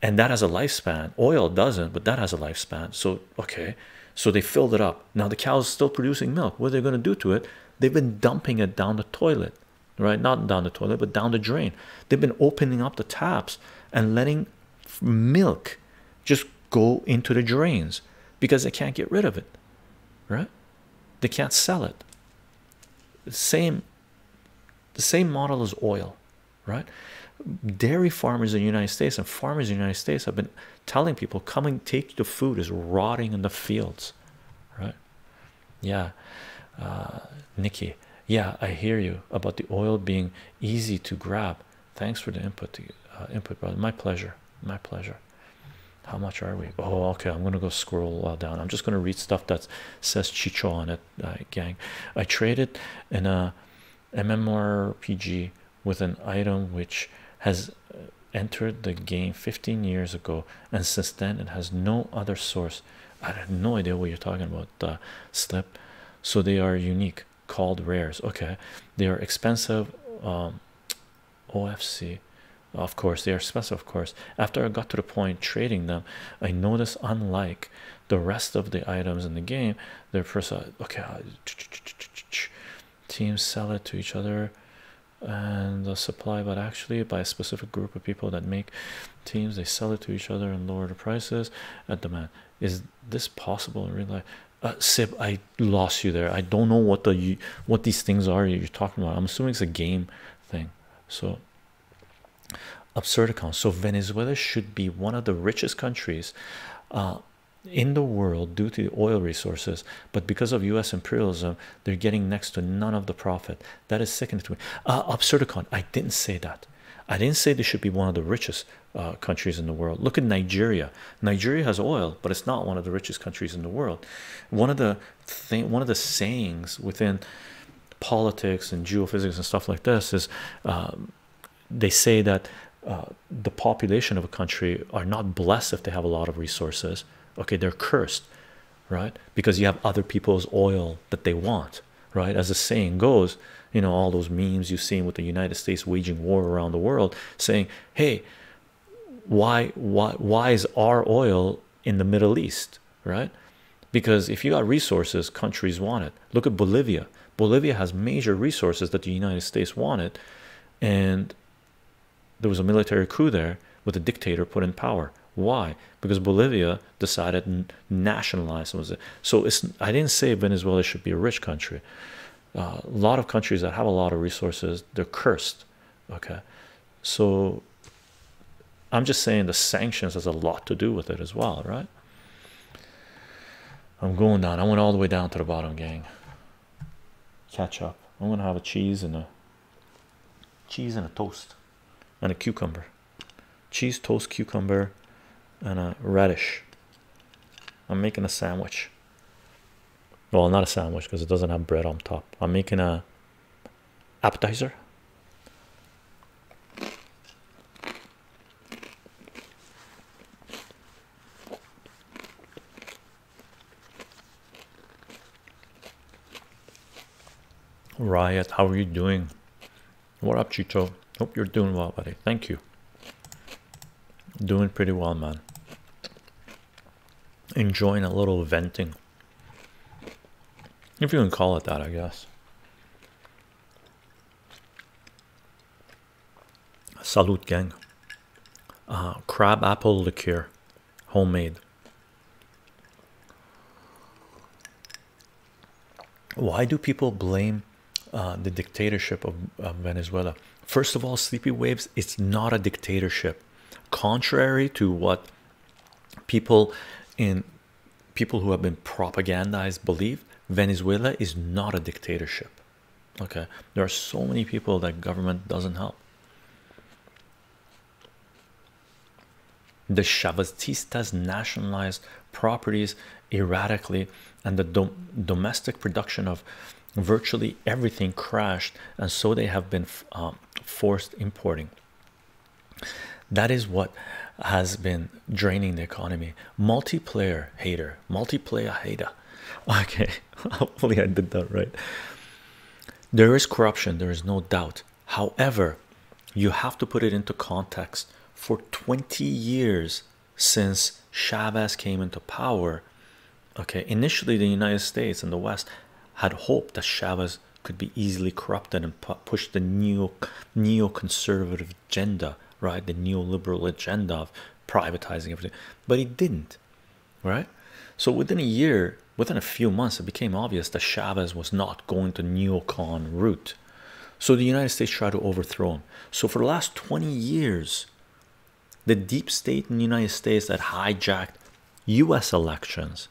and that has a lifespan. Oil doesn't, but that has a lifespan. So okay, so they filled it up. Now the cow's still producing milk. What are they going to do to it? They've been dumping it down the toilet, right? Not down the toilet, but down the drain. They've been opening up the taps and letting milk just go into the drains because they can't get rid of it, right? They can't sell it. The same model as oil, right? Dairy farmers in the United States and farmers in the United States have been telling people, come and take the food is rotting in the fields, right? Yeah, Nikki, yeah, I hear you about the oil being easy to grab. Thanks for the input, brother. My pleasure. How much are we? Oh, okay, I'm gonna go scroll down. I'm just gonna read stuff that says Chicho on it, gang. I traded in a MMORPG with an item which has entered the game 15 years ago, and since then it has no other source. I have no idea what you're talking about, Slip. So they are unique, called rares. Okay, they are expensive. OFC Of course, they are special. Of course, after I got to the point trading them, I noticed, unlike the rest of the items in the game, they're precise. Okay, teams sell it to each other and the supply, but actually by a specific group of people that make teams, they sell it to each other and lower the prices at demand. Is this possible in real life? Sib, I lost you there. I don't know what these things are you're talking about. I'm assuming it's a game thing. So absurd account. So Venezuela should be one of the richest countries in the world due to the oil resources, but because of U.S. imperialism, they're getting next to none of the profit. That is sickening to me. Absurdicon, I didn't say that. I didn't say they should be one of the richest countries in the world. Look at Nigeria. Nigeria has oil, but it's not one of the richest countries in the world. One of the sayings within politics and geophysics and stuff like this is they say that the population of a country are not blessed if they have a lot of resources. Okay, they're cursed, right? Because you have other people's oil that they want, right? As the saying goes, you know, all those memes you've seen with the United States waging war around the world, saying, hey, why is our oil in the Middle East, right? Because if you got resources, countries want it. Look at Bolivia. Bolivia has major resources that the United States wanted, and there was a military coup there with a dictator put in power. Why? Because Bolivia decided and nationalized it. So it's, I didn't say Venezuela should be a rich country. A lot of countries that have a lot of resources, they're cursed. Okay, so I'm just saying the sanctions has a lot to do with it as well, right? I'm going down. I went all the way down to the bottom, gang. Catch up. I'm gonna have a cheese and a toast and a cucumber. Cheese, toast, cucumber, and a radish. I'm making a sandwich. Well, not a sandwich because it doesn't have bread on top. I'm making a appetizer. Riot, how are you doing? What up, Chicho? Hope you're doing well, buddy. Thank you. Doing pretty well, man. Enjoying a little venting, if you can call it that, I guess. Salute, gang. Crab apple liqueur, homemade. Why do people blame the dictatorship of Venezuela? First of all, Sleepy Waves, it's not a dictatorship. Contrary to what people who have been propagandized believe, Venezuela is not a dictatorship. Okay, there are so many people that government doesn't help. The Chavezistas nationalized properties erratically, and the domestic production of virtually everything crashed, and so they have been forced importing. That is what has been draining the economy. Multiplayer hater, multiplayer hater. Okay, hopefully I did that right. There is corruption, there is no doubt. However, you have to put it into context. For 20 years since Chavez came into power, okay, initially the United States and the West had hoped that Chavez could be easily corrupted and push the neoconservative agenda, right? The neoliberal agenda of privatizing everything, but he didn't, right? So within a year, within a few months, it became obvious that Chavez was not going the neocon route. So the United States tried to overthrow him. So for the last 20 years, the deep state in the United States that hijacked U.S. elections,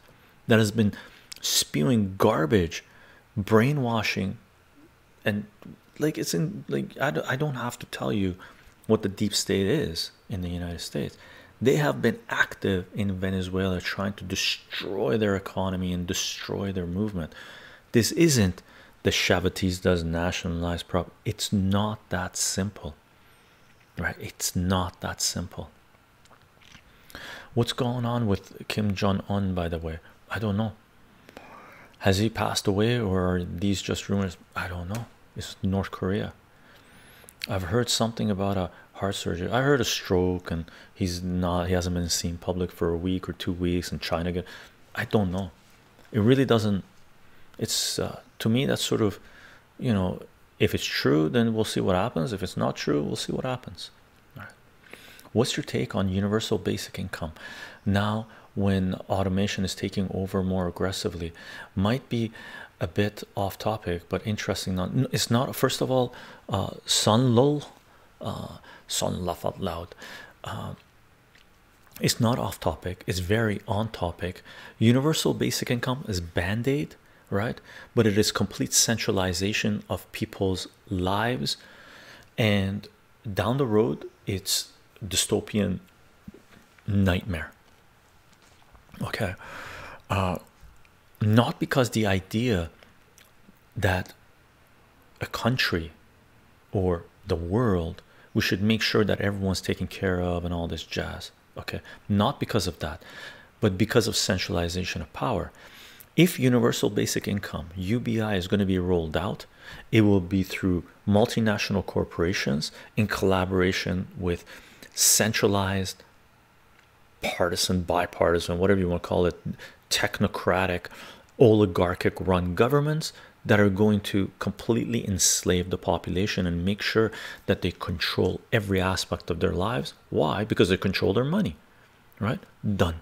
that has been spewing garbage, brainwashing, and like it's in, like I don't have to tell you what the deep state is in the United States. They have been active in Venezuela trying to destroy their economy and destroy their movement. This isn't the Chavezistas nationalized prop. It's not that simple, right? It's not that simple. What's going on with Kim Jong-un, by the way? I don't know. Has he passed away, or are these just rumors? I don't know. It's North Korea. I've heard something about a heart surgery. I heard a stroke, and he hasn't been seen public for a week or 2 weeks, and trying to get, I don't know. It really doesn't, it's to me that's sort of, you know, if it's true, then we'll see what happens. If it's not true, we'll see what happens. All right. What's your take on universal basic income now when automation is taking over more aggressively? Might be a bit off topic, but interesting. It's not, first of all, son laugh out loud. It's not off topic, it's very on topic. Universal basic income is band-aid, right? But it is complete centralization of people's lives, and down the road it's dystopian nightmare. Okay, not because the idea that a country or the world, we should make sure that everyone's taken care of and all this jazz, okay, not because of that, but because of centralization of power. If universal basic income, UBI, is going to be rolled out, it will be through multinational corporations in collaboration with centralized, partisan, bipartisan, whatever you want to call it, technocratic, oligarchic run governments that are going to completely enslave the population and make sure that they control every aspect of their lives. Why? Because they control their money, right? Done.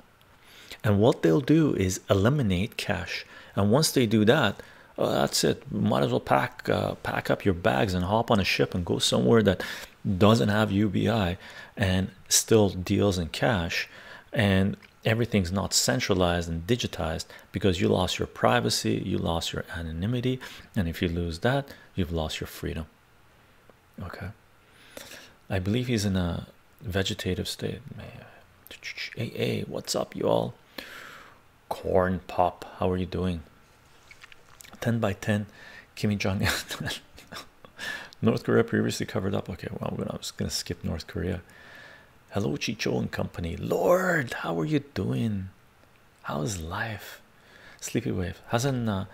And what they'll do is eliminate cash. And once they do that, that's it. Might as well pack up your bags and hop on a ship and go somewhere that doesn't have UBI and still deals in cash, and everything's not centralized and digitized, because you lost your privacy, you lost your anonymity, and if you lose that, you've lost your freedom. Okay, I believe he's in a vegetative state. Hey, what's up, you all? Corn Pop, how are you doing? 10 by 10, Kimmy Jong. North Korea previously covered up. Okay, well, I'm just gonna skip North Korea. Hello, Chicho and company. Lord, how are you doing? How's life? Sleepy Wave, hasn't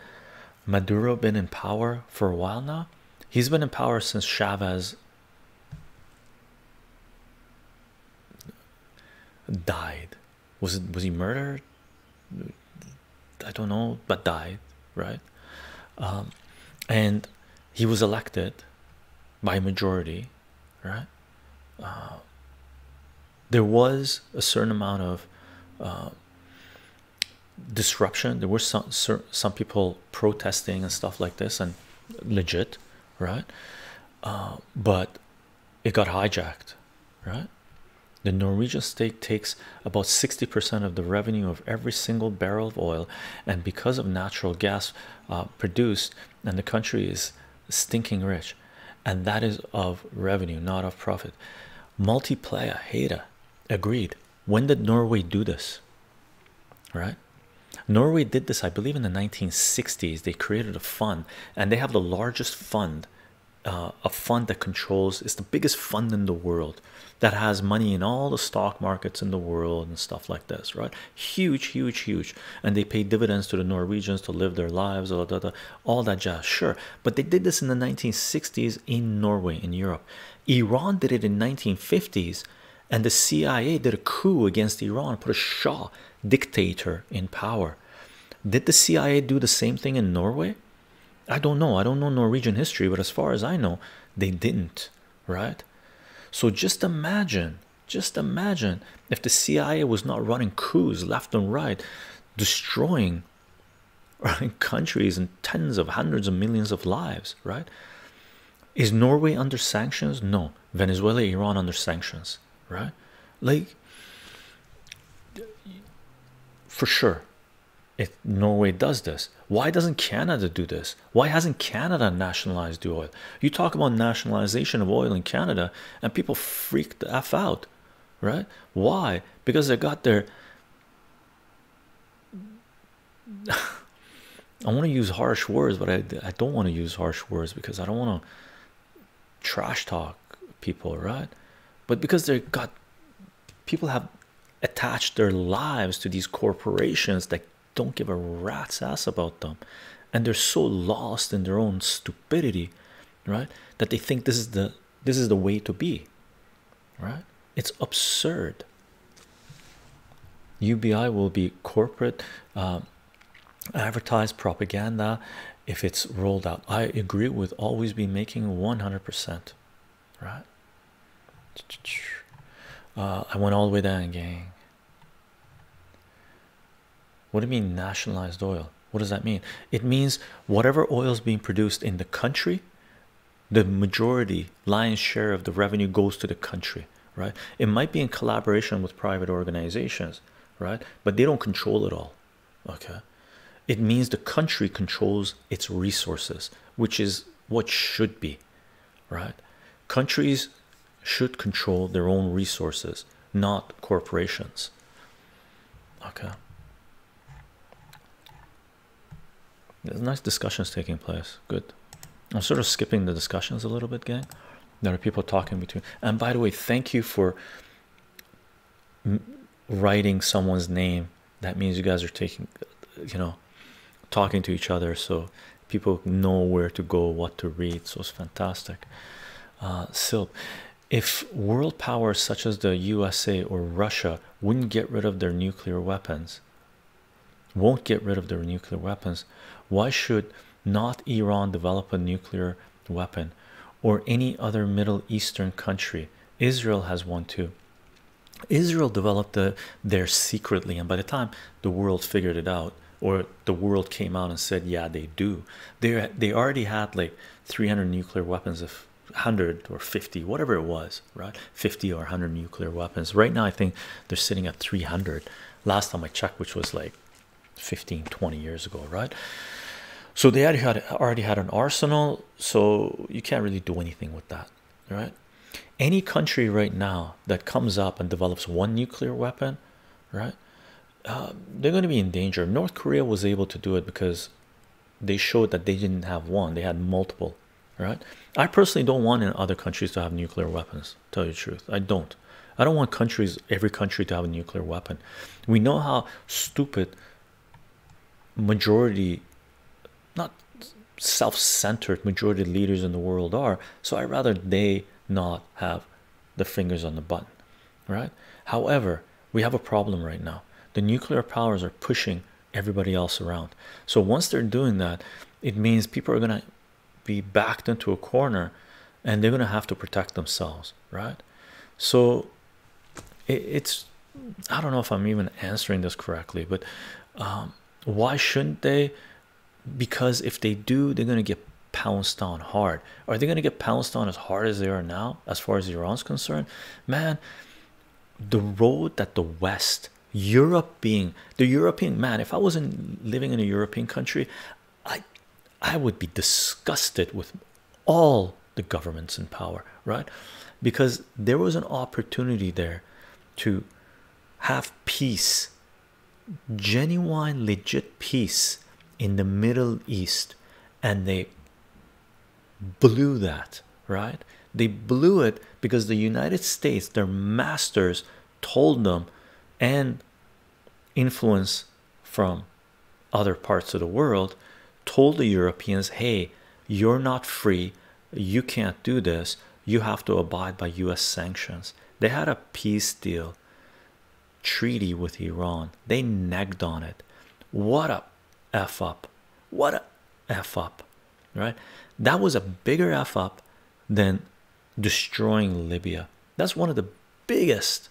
Maduro been in power for a while now? He's been in power since Chavez died. Was he murdered? I don't know, but died, right? And he was elected by majority, right? There was a certain amount of disruption. There were some people protesting and stuff like this, and legit, right? But it got hijacked, right? The Norwegian state takes about 60% of the revenue of every single barrel of oil, and because of natural gas produced, and the country is stinking rich, and that is of revenue, not of profit. Multiplayer hater agreed. When did Norway do this, right? Norway did this, I believe, in the 1960s. They created a fund, and they have the largest fund, a fund that controls, it's the biggest fund in the world, that has money in all the stock markets in the world and stuff like this, right? Huge, huge, huge. And they pay dividends to the Norwegians to live their lives, all that jazz, sure. But they did this in the 1960s in Norway, in Europe. Iran did it in 1950s, and the CIA did a coup against Iran, put a Shah dictator in power. Did the CIA do the same thing in Norway? I don't know. I don't know Norwegian history, but as far as I know, they didn't, right? So just imagine if the CIA was not running coups left and right, destroying countries and tens of hundreds of millions of lives, right? Is Norway under sanctions? No. Venezuela, Iran under sanctions, right? Like, for sure. If Norway does this, why doesn't Canada do this? Why hasn't Canada nationalized the oil? You talk about nationalization of oil in Canada and people freak the F out, right? Why? Because they got their I want to use harsh words, but I don't want to use harsh words because I don't want to trash talk people, right? But because they got, people have attached their lives to these corporations that don't give a rat's ass about them, and they're so lost in their own stupidity, right, that they think this is the way to be, right? It's absurd. UBI will be corporate advertised propaganda if it's rolled out. I agree with always be making 100%, right? I went all the way down, gang. What do you mean nationalized oil? What does that mean? It means whatever oil is being produced in the country, the majority, lion's share of the revenue goes to the country, right? It might be in collaboration with private organizations, right? But they don't control it all, okay? It means the country controls its resources, which is what should be, right? Countries should control their own resources, not corporations, okay? There's nice discussions taking place. Good. I'm sort of skipping the discussions a little bit, gang. There are people talking between. And by the way, thank you for writing someone's name. That means you guys are taking, you know, talking to each other, so people know where to go, what to read. So it's fantastic. Silp, if world powers such as the USA or Russia wouldn't get rid of their nuclear weapons, why should not Iran develop a nuclear weapon, or any other Middle Eastern country? Israel has one too. Israel developed theirs secretly, and by the time the world figured it out, or the world came out and said, yeah, they do, they already had like 300 nuclear weapons, if 100 or 50, whatever it was, right? 50 or 100 nuclear weapons. Right now I think they're sitting at 300, last time I checked, which was like 15-20 years ago, right? So they already had an arsenal, so you can't really do anything with that, right? Any country right now that comes up and develops one nuclear weapon, right, they're going to be in danger. North Korea was able to do it because they showed that they didn't have one, they had multiple, right? I personally don't want in other countries to have nuclear weapons, to tell you the truth. I don't want every country to have a nuclear weapon. We know how stupid, majority, not self-centered, majority leaders in the world are, so I'd rather they not have the fingers on the button, right? However, we have a problem right now. The nuclear powers are pushing everybody else around, so once they're doing that, it means people are going to be backed into a corner and they're going to have to protect themselves, right? So it's, I don't know if I'm even answering this correctly, but why shouldn't they? Because if they do, they're going to get pounced on hard. Are they going to get pounced on as hard as they are now, as far as Iran's concerned? Man, the road that the West, Europe being the European, man, if I wasn't living in a European country, I would be disgusted with all the governments in power, right? Because there was an opportunity there to have peace, genuine, legit peace in the Middle East, and they blew that, right? They blew it because the United States, their masters, told them, and influence from other parts of the world, told the Europeans, hey, you're not free, you can't do this, you have to abide by US sanctions. They had a peace deal, treaty with Iran. They negged on it. What a f up, what a f up, right? That was a bigger f up than destroying Libya. That's one of the biggest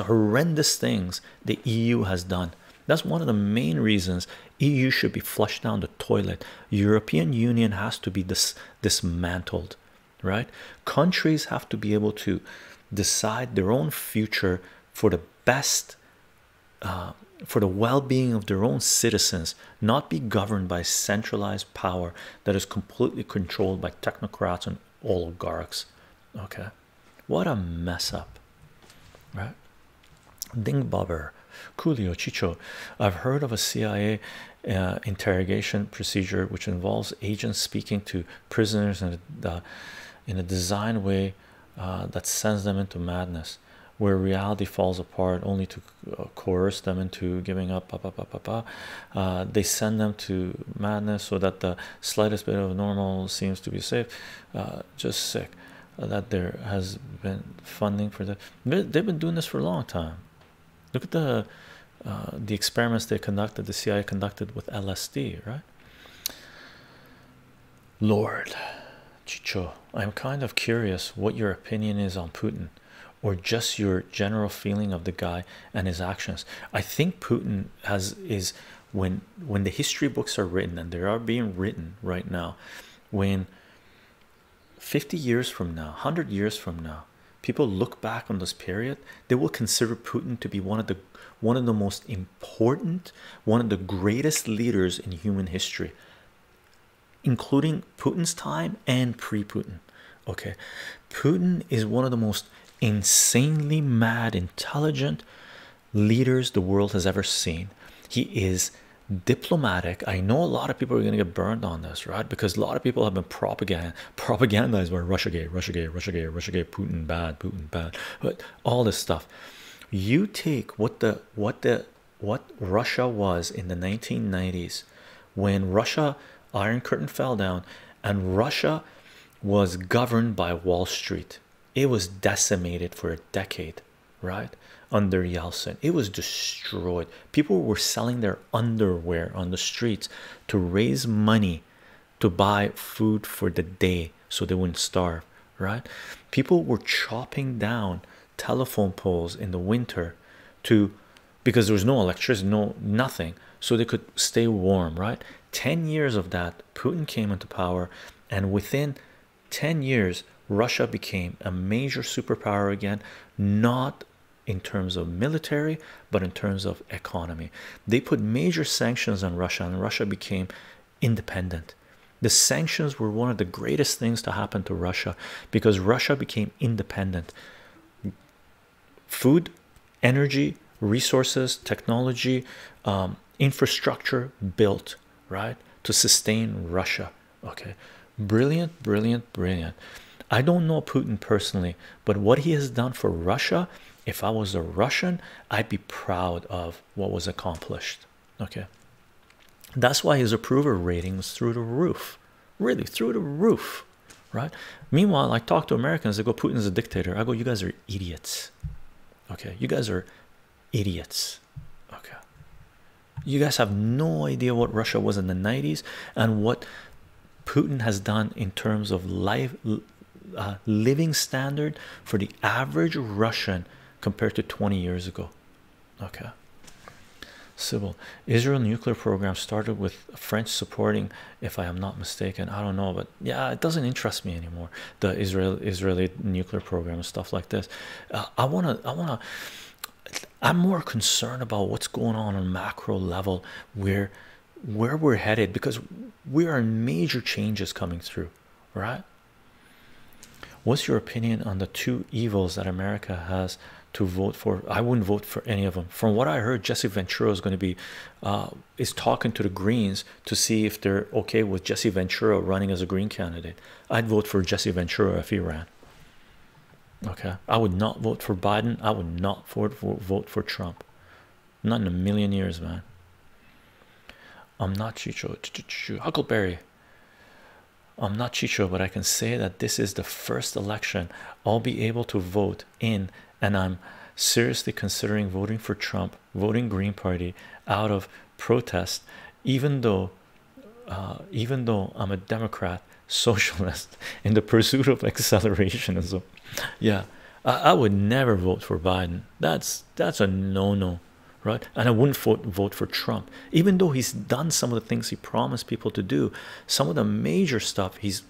horrendous things the EU has done. That's one of the main reasons EU should be flushed down the toilet. European Union has to be dismantled, right? Countries have to be able to decide their own future for the best, for the well-being of their own citizens, not be governed by centralized power that is completely controlled by technocrats and oligarchs, okay? What a mess up, right? Ding bobber, Coolio, Chicho, I've heard of a CIA interrogation procedure which involves agents speaking to prisoners in a designed way that sends them into madness, where reality falls apart, only to coerce them into giving up. They send them to madness so that the slightest bit of normal seems to be safe. Just sick. that there has been funding for the. They've been doing this for a long time. Look at the experiments they conducted, the CIA conducted with LSD, right? Lord Chicho, I'm kind of curious what your opinion is on Putin, or just your general feeling of the guy and his actions. I think Putin is when the history books are written, and they are being written right now, when 50 years from now, 100 years from now, people look back on this period, they will consider Putin to be one of the most important, one of the greatest leaders in human history, including Putin's time and pre-Putin. Okay, Putin is one of the most insanely mad, intelligent leaders the world has ever seen. He is diplomatic. I know a lot of people are going to get burned on this, right? Because a lot of people have been propagandized by Russia gay, Putin bad, but all this stuff. You take what Russia was in the 1990s, when Russia, Iron Curtain fell down, and Russia was governed by Wall Street. It was decimated for a decade, right? Under Yeltsin, it was destroyed. People were selling their underwear on the streets to raise money to buy food for the day so they wouldn't starve, right? People were chopping down telephone poles in the winter because there was no electricity, nothing, so they could stay warm, right? 10 years of that, Putin came into power, and within 10 years Russia became a major superpower again, not in terms of military, but in terms of economy. They put major sanctions on Russia, and Russia became independent. The sanctions were one of the greatest things to happen to Russia, because Russia became independent. Food, energy, resources, technology, infrastructure built, right, to sustain Russia. Okay, brilliant, brilliant, brilliant. I don't know Putin personally, but what he has done for Russia, if I was a Russian, I'd be proud of what was accomplished. Okay, that's why his approval rating was through the roof, really through the roof, right? Meanwhile, I talk to Americans, they go, Putin's a dictator. I go, you guys are idiots. Okay, you guys are idiots. Okay, you guys have no idea what Russia was in the 90s and what Putin has done in terms of life, living standard for the average Russian compared to 20 years ago. Okay, Sybil, Israel nuclear program started with French supporting, if I am not mistaken. I don't know, but yeah, it doesn't interest me anymore, the Israeli nuclear program and stuff like this. I'm more concerned about what's going on a macro level, where we're headed, because we are in major changes coming through, right? What's your opinion on the two evils that America has to vote for? I wouldn't vote for any of them. From what I heard, Jesse Ventura is going to be is talking to the Greens to see if they're okay with Jesse Ventura running as a Green candidate. I'd vote for Jesse Ventura if he ran. Okay, I would not vote for Biden. I would not vote for Trump. Not in a million years, man. I'm not Chicho. Huckleberry. I'm not Chicho, but I can say that this is the first election I'll be able to vote in, and I'm seriously considering voting for Trump, voting Green Party out of protest, even though I'm a Democrat socialist in the pursuit of accelerationism. Yeah, I would never vote for Biden. That's a no-no, right? And I wouldn't vote for Trump, even though he's done some of the things he promised people to do. Some of the major stuff he's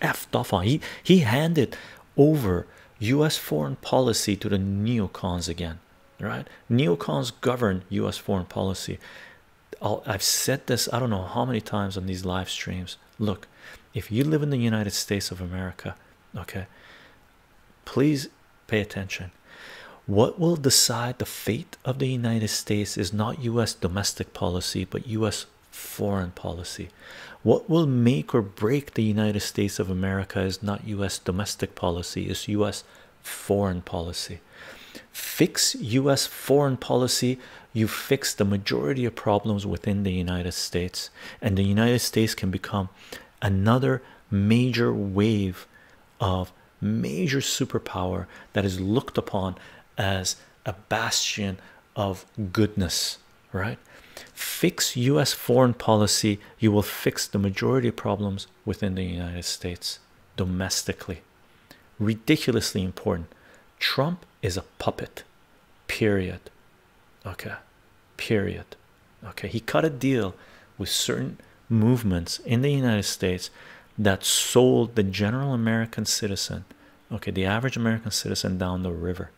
effed off on. He handed over U.S. foreign policy to the neocons again, right? Neocons govern U.S. foreign policy. I've said this, I don't know how many times on these live streams. Look, if you live in the United States of America, okay, please pay attention. What will decide the fate of the United States is not U.S. domestic policy, but U.S. foreign policy. What will make or break the United States of America is not U.S. domestic policy, it's U.S. foreign policy. Fix U.S. foreign policy, you fix the majority of problems within the United States, and the United States can become another major wave of major superpower that is looked upon as a bastion of goodness, right? Fix U.S. foreign policy, you will fix the majority of problems within the United States domestically. Ridiculously important. Trump is a puppet, period. Okay, period. Okay, he cut a deal with certain movements in the United States that sold the general American citizen, okay, the average American citizen, down the river.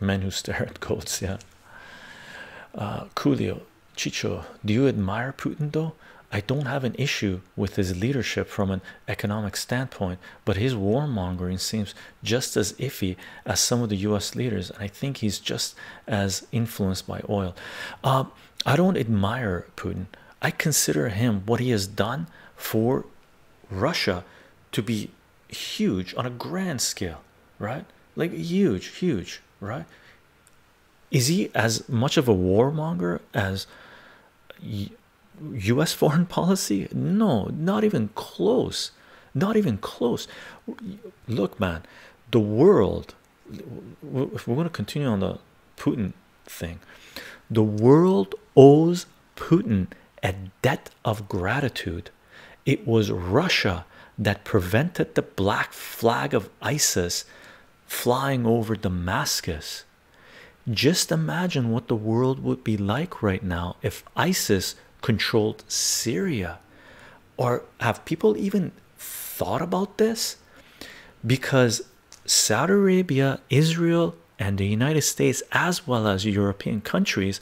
Men who stare at goats, yeah. Coolio, Chicho, do you admire Putin though? I don't have an issue with his leadership from an economic standpoint, but his warmongering seems just as iffy as some of the U.S. leaders, and I think he's just as influenced by oil. I don't admire Putin. I consider him, what he has done for Russia, to be huge on a grand scale, right? Like huge, huge, right? Is he as much of a warmonger as U.S. foreign policy? No, not even close, not even close. Look, man, the world, if we're going to continue on the Putin thing, the world owes Putin a debt of gratitude. It was Russia that prevented the black flag of ISIS flying over Damascus. Just imagine what the world would be like right now if ISIS controlled Syria. Or have people even thought about this? Because Saudi Arabia, Israel, and the United States, as well as European countries,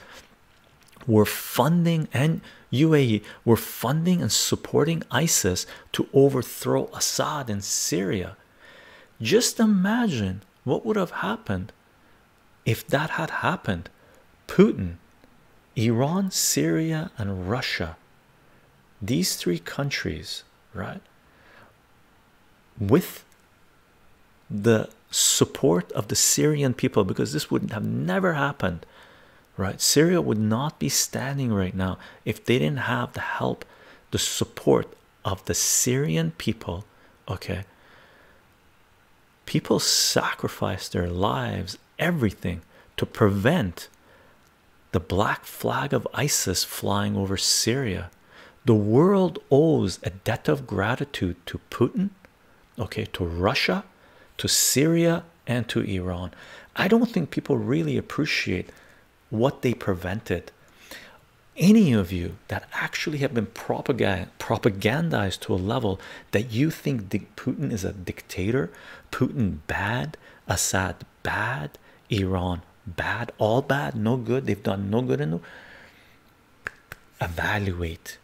were funding, and UAE were funding and supporting ISIS to overthrow Assad in Syria. Just imagine what would have happened if that had happened. Putin, Iran, Syria, and Russia, these three countries, right, with the support of the Syrian people, because this would have never happened, right? Syria would not be standing right now if they didn't have the help, the support of the Syrian people. Okay, people sacrificed their lives, everything, to prevent the black flag of ISIS flying over Syria. The world owes a debt of gratitude to Putin, okay, to Russia, to Syria, and to Iran. I don't think people really appreciate what they prevented. Any of you that actually have been propagandized to a level that you think Putin is a dictator, Putin bad, Assad bad, Iran bad, all bad, no good, they've done no good, and evaluate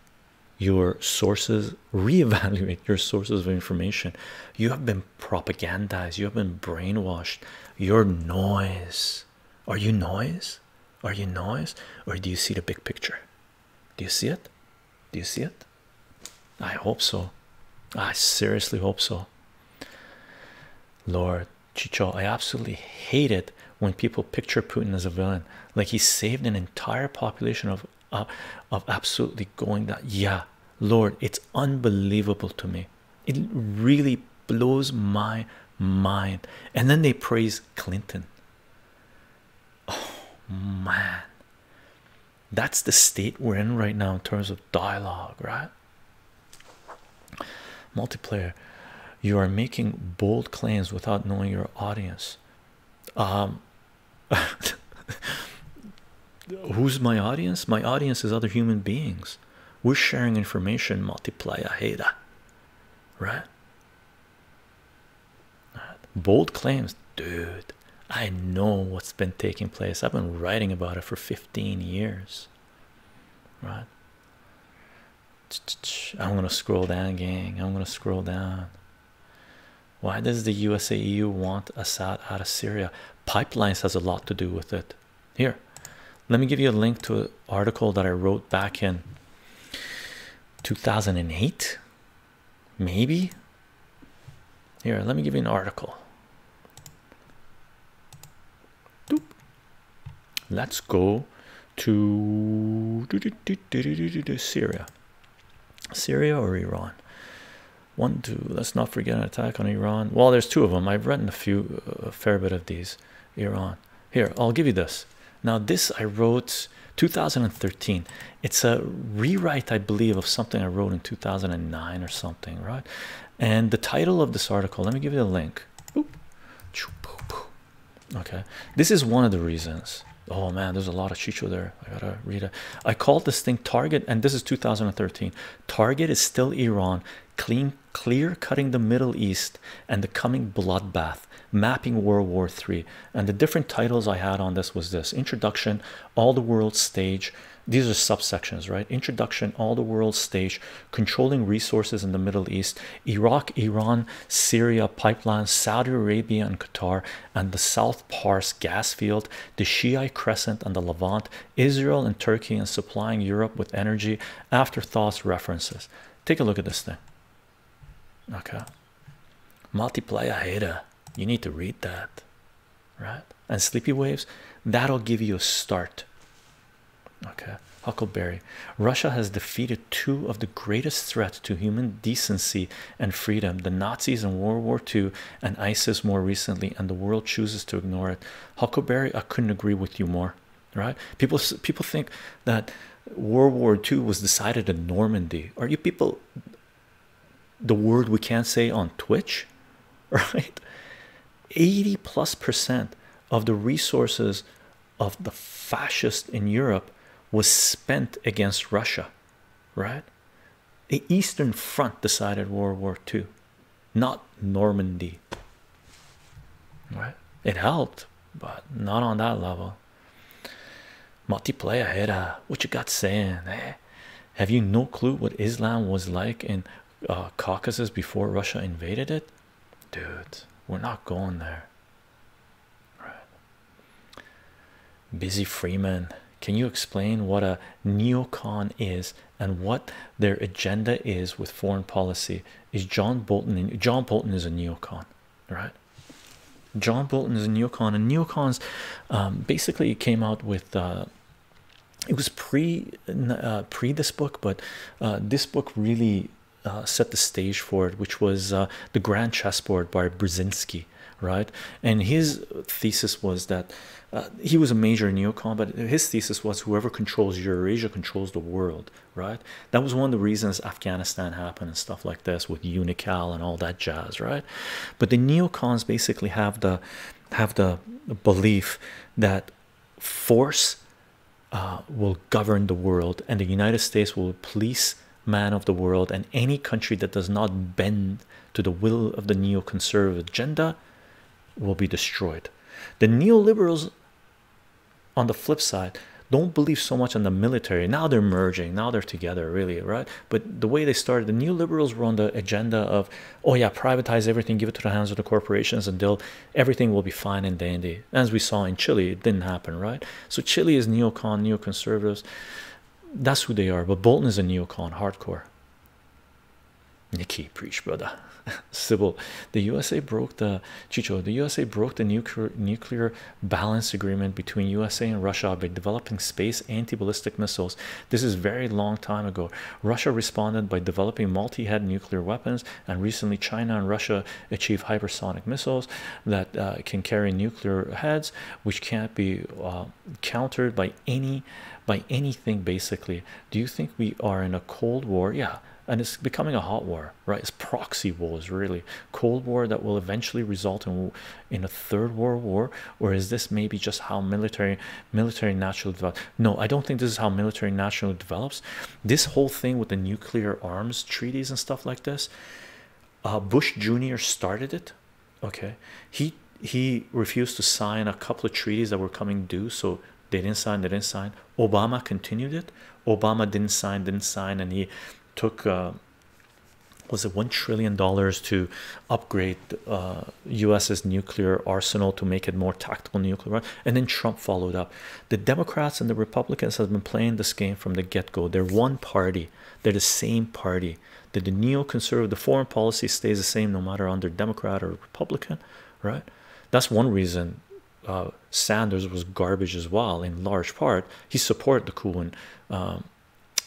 your sources, reevaluate your sources of information. You have been propagandized, you have been brainwashed. You're noise. Are you noise? Are you noise? Or do you see the big picture? Do you see it? Do you see it? I hope so. I seriously hope so. Lord, Chicho, I absolutely hate it when people picture Putin as a villain, like he saved an entire population of absolutely going that. Yeah, Lord, it's unbelievable to me. It really blows my mind. And then they praise Clinton. Oh man, that's the state we're in right now in terms of dialogue, right? Multiplayer, you are making bold claims without knowing your audience. Who's my audience? My audience is other human beings. We're sharing information, multiplier hater, right? Bold claims, dude. I know what's been taking place. I've been writing about it for 15 years, right? I'm gonna scroll down, gang. I'm gonna scroll down. Why does the USA EU want Assad out of Syria? Pipelines has a lot to do with it. Here, let me give you a link to an article that I wrote back in 2008, maybe. Here, let me give you an article. Doop. Let's go to Syria. Syria or Iran? One, two, let's not forget an attack on Iran. Well, there's two of them. I've written a fair bit of these. Iran. Here, I'll give you this. Now, this I wrote 2013. It's a rewrite, I believe, of something I wrote in 2009 or something, right? And the title of this article, let me give you a link. Okay, this is one of the reasons. Oh man, there's a lot of Chicho there. I gotta read it. I called this thing Target, and this is 2013. Target is still Iran, clear cutting the Middle East and the coming bloodbath, mapping World War III. And the different titles I had on this was this: introduction, all the world stage. These are subsections, right? Introduction, all the world stage, controlling resources in the Middle East, Iraq, Iran, Syria pipeline, Saudi Arabia and Qatar, and the South Pars gas field, the Shiite crescent and the Levant, Israel and Turkey and supplying Europe with energy, afterthoughts, references. Take a look at this thing. Okay, multiplayer hater, you need to read that, right? And Sleepy Waves, that'll give you a start. Okay, Huckleberry. Russia has defeated two of the greatest threats to human decency and freedom, the Nazis in World War II and ISIS more recently, and the world chooses to ignore it. Huckleberry, I couldn't agree with you more, right? People think that World War II was decided in Normandy. Are you people, the word we can't say on Twitch, right? 80+% of the resources of the fascists in Europe was spent against Russia, right? The Eastern Front decided World War II, not Normandy, right? It helped, but not on that level. Multiplayer hater, what you got saying, eh? Have you no clue what Islam was like in Caucasus before Russia invaded it? Dude, we're not going there. Right. Busy Freeman, can you explain what a neocon is and what their agenda is with foreign policy? Is John Bolton, and John Bolton is a neocon, right? John Bolton is a neocon, and neocons basically came out with it was pre this book, but this book really set the stage for it, which was The Grand Chessboard by Brzezinski, right? And his thesis was that he was a major neocon, but his thesis was whoever controls Eurasia controls the world, right? That was one of the reasons Afghanistan happened and stuff like this with UNICAL and all that jazz, right? But the neocons basically have the belief that force will govern the world, and the United States will police man of the world, and any country that does not bend to the will of the neoconservative agenda will be destroyed. The neoliberals, on the flip side, don't believe so much in the military. Now they're merging, now they're together, really, right? But the way they started, the neoliberals were on the agenda of, oh yeah, privatize everything, give it to the hands of the corporations, and everything will be fine and dandy. As we saw in Chile, it didn't happen, right? So Chile is neoconservatives. That's who they are. But Bolton is a neocon, hardcore. Nikki, preach, brother. Sybil, the USA broke the Chicho. The USA broke the nuclear balance agreement between USA and Russia by developing space anti-ballistic missiles. This is very long time ago. Russia responded by developing multi-head nuclear weapons, and recently China and Russia achieved hypersonic missiles that can carry nuclear heads, which can't be countered by anything. Basically, do you think we are in a Cold War? Yeah. And it's becoming a hot war, right? It's proxy wars, really. Cold War that will eventually result in a third world war, or is this maybe just how military naturally develops? No, I don't think this is how military naturally develops. This whole thing with the nuclear arms treaties and stuff like this, Bush Jr. started it. Okay, he refused to sign a couple of treaties that were coming due, so they didn't sign. Obama continued it. Obama didn't sign, and he took was it $1 trillion to upgrade US's nuclear arsenal to make it more tactical nuclear, right? And then Trump followed up. The Democrats and the Republicans have been playing this game from the get-go. They're one party, they're the same party. The neoconservative, the foreign policy stays the same no matter under Democrat or Republican, right? That's one reason Sanders was garbage as well, in large part. He supported the coup in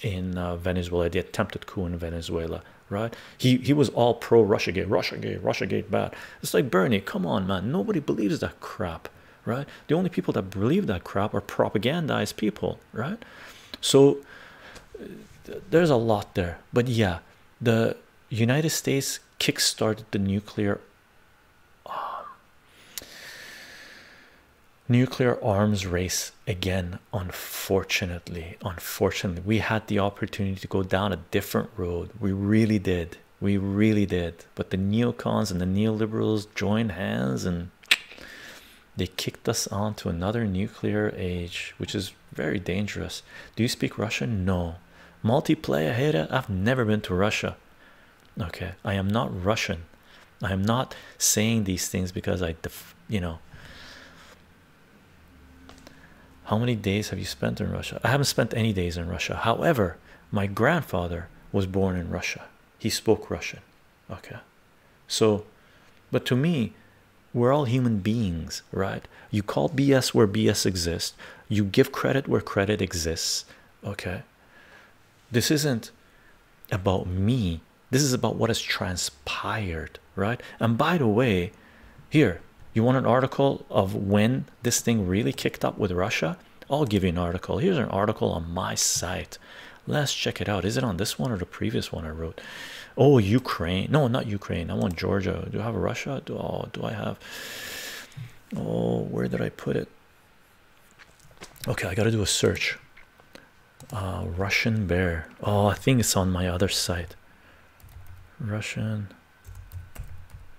in Venezuela, the attempted coup in Venezuela, right? He was all pro Russiagate, Russiagate, Russiagate bad. It's like, Bernie, come on, man. Nobody believes that crap, right? The only people that believe that crap are propagandized people, right? So there's a lot there. But yeah, the United States kick-started the nuclear arms race again, unfortunately. We had the opportunity to go down a different road. We really did, but the neocons and the neoliberals joined hands and they kicked us on to another nuclear age, which is very dangerous. Do you speak Russian? No. Multiplayer hater? I've never been to Russia. Okay, I am not Russian. I am not saying these things because I, you know. How many days have you spent in Russia? I haven't spent any days in Russia. However, my grandfather was born in Russia. He spoke Russian. Okay. So, but to me, we're all human beings, right? You call BS where BS exists. You give credit where credit exists. Okay. This isn't about me. This is about what has transpired, right? And by the way, here, you want an article of when this thing really kicked up with Russia? I'll give you an article. Here's an article on my site. Let's check it out. Is it on this one or the previous one I wrote? Oh, Ukraine. No, not Ukraine. I want Georgia. Do I have Russia? Oh, where did I put it? Okay, I got to do a search. Russian bear. Oh, I think it's on my other site. Russian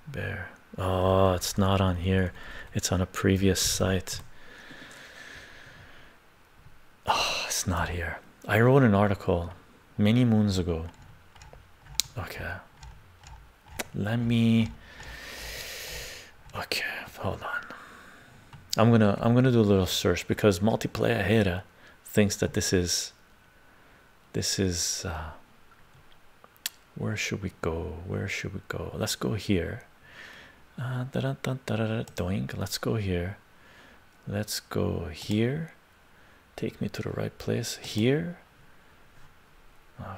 bear. Oh, it's not on here. It's on a previous site. Oh, it's not here. I wrote an article many moons ago. Okay. Okay, hold on. I'm gonna do a little search because multiplayer hater thinks that this is where should we go? Let's go here. Let's go here. Let's go here. Take me to the right place here.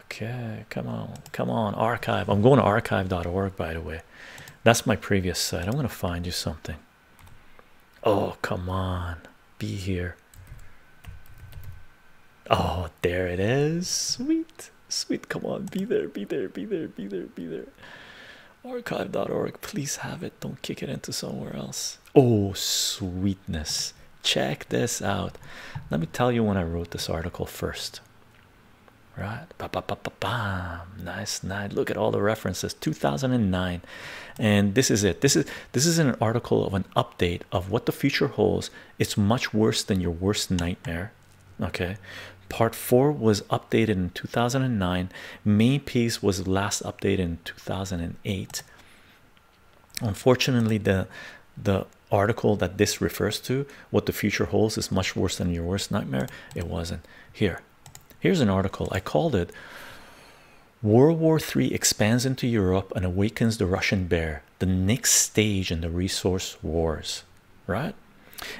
Okay, come on, come on. Archive. I'm going to archive.org, by the way. That's my previous site. I'm gonna find you something. Oh, come on, be here. Oh, there it is. Sweet, sweet. Come on, be there, be there, be there, be there, be there. Archive.org, please have it. Don't kick it into somewhere else. Oh, sweetness. Check this out. Let me tell you when I wrote this article first. Right? Ba -ba -ba -ba -bam. Nice night. Look at all the references. 2009. And this is it. This is an article of an update of what the future holds. It's much worse than your worst nightmare. Okay. Part 4 was updated in 2009. Main piece was last updated in 2008. Unfortunately, the article that this refers to, what the future holds, is much worse than your worst nightmare. It wasn't. Here's an article. I called it World War III expands into Europe and awakens the Russian bear, the next stage in the resource wars, right?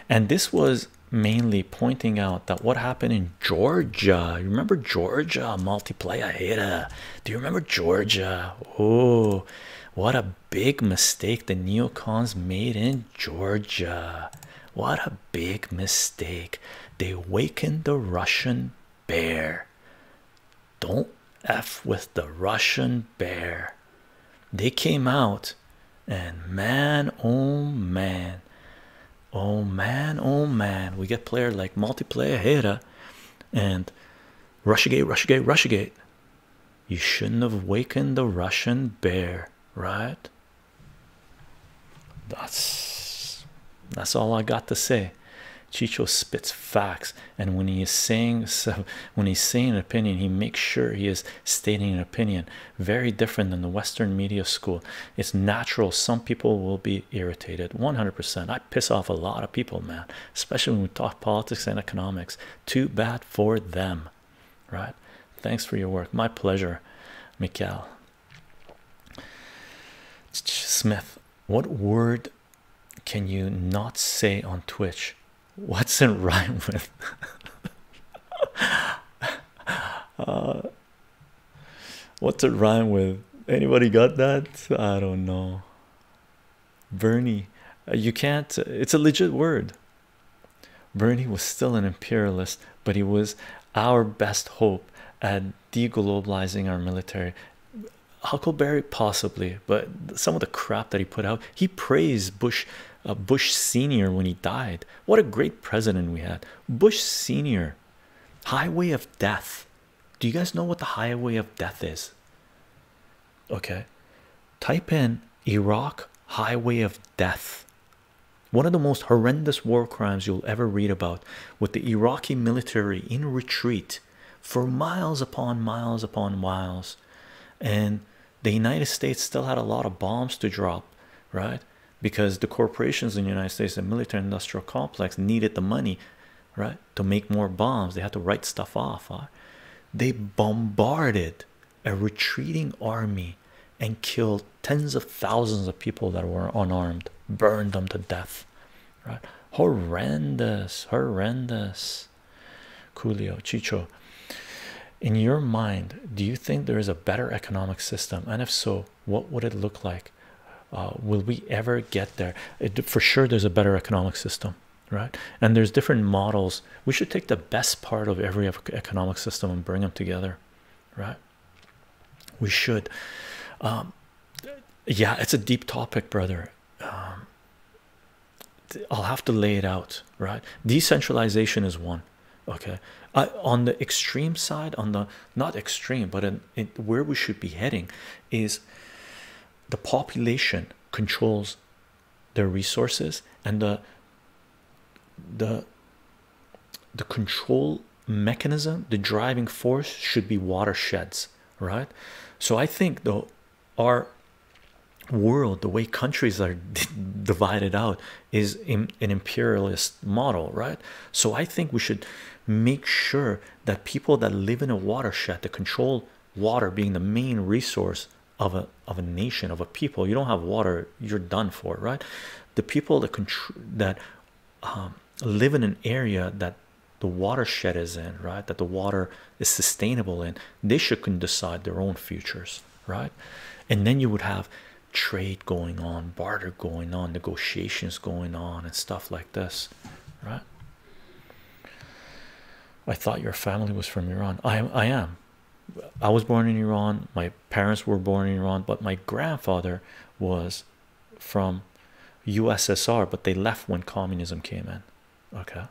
And this was mainly pointing out that what happened in Georgia. You remember Georgia, multiplayer hater? Do you remember Georgia? Oh, what a big mistake the neocons made in Georgia. What a big mistake. They awakened the Russian bear. Don't F with the Russian bear. They came out and man, oh man. Oh man, oh man, we get players like multiplayer hater and Russiagate, Russiagate, Russiagate. You shouldn't have awakened the Russian bear, right? That's all I got to say. Chicho spits facts, and when he is saying an opinion, he makes sure he is stating an opinion. Very different than the Western media school. It's natural. Some people will be irritated. 100%. I piss off a lot of people, man. Especially when we talk politics and economics. Too bad for them, right? Thanks for your work. My pleasure, Mikhail Smith. What word can you not say on Twitch? What's in rhyme with? What's it rhyme with? Anybody got that? I don't know. Bernie, you can't, it's a legit word. Bernie was still an imperialist, but he was our best hope at deglobalizing our military. Huckleberry, possibly, but some of the crap that he put out, he praised Bush, Bush Senior when he died. What a great president we had. Bush Senior, highway of death. Do you guys know what the highway of death is? Okay, type in Iraq highway of death. One of the most horrendous war crimes you'll ever read about, with the Iraqi military in retreat for miles upon miles upon miles, and the United States still had a lot of bombs to drop, right? Because the corporations in the United States, the military industrial complex, needed the money, right, to make more bombs. They had to write stuff off, huh? They bombarded a retreating army and killed tens of thousands of people that were unarmed, burned them to death, right? Horrendous, horrendous. Coolio. Chicho, in your mind, do you think there is a better economic system, and if so, what would it look like? Will we ever get there? For sure there's a better economic system, right? And there's different models. We should take the best part of every economic system and bring them together, right? We should. Yeah, it's a deep topic, brother. I'll have to lay it out, right? Decentralization is one. Okay, on the extreme side, on the not extreme, but in where we should be heading is the population controls their resources, and the control mechanism, the driving force, should be watersheds, right? So I think though our world, the way countries are divided out, is in an imperialist model, right? So I think we should make sure that people that live in a watershed, that control water being the main resource of a nation, of a people. You don't have water, you're done for, right? The people that live in an area that the watershed is in, right, that the water is sustainable in, they should can decide their own futures, right? And then you would have trade going on, barter going on, negotiations going on, and stuff like this, right? I thought your family was from Iran. I am. I was born in Iran. My parents were born in Iran, but my grandfather was from USSR, but they left when communism came in. Okay.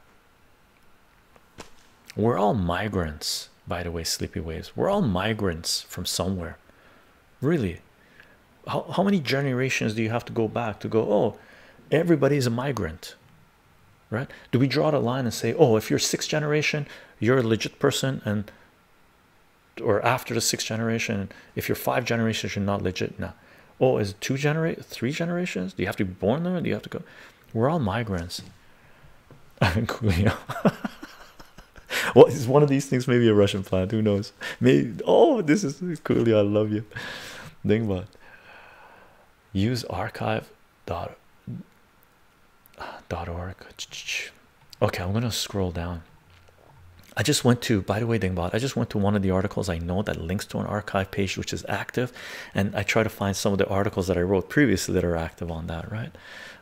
We're all migrants, by the way, Sleepy Waves. We're all migrants from somewhere. Really, how many generations do you have to go back to go, oh, everybody's a migrant, right? Do we draw the line and say, oh, if you're sixth generation, you're a legit person, and or after the sixth generation, if you're five generations, you're not legit? No. Oh, is it three generations? Do you have to be born there? Do you have to go? We're all migrants. Well, it's one of these things, maybe a Russian plant, who knows? Maybe. Oh, this is coolly. I love you. Dingbot. Use archive.org. Okay, I'm gonna scroll down. I just went to, by the way, Dingbot, I just went to one of the articles I know that links to an archive page which is active, and I try to find some of the articles that I wrote previously that are active on that, right?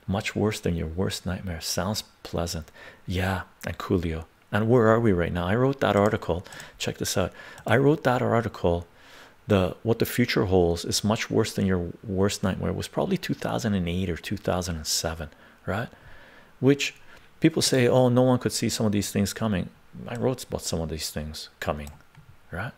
Much worse than your worst nightmare. Sounds pleasant. Yeah, and coolio. And where are we right now? I wrote that article. Check this out. I wrote that article. What the future holds is much worse than your worst nightmare. It was probably 2008 or 2007, right? Which people say, oh, no one could see some of these things coming. I wrote about some of these things coming, right?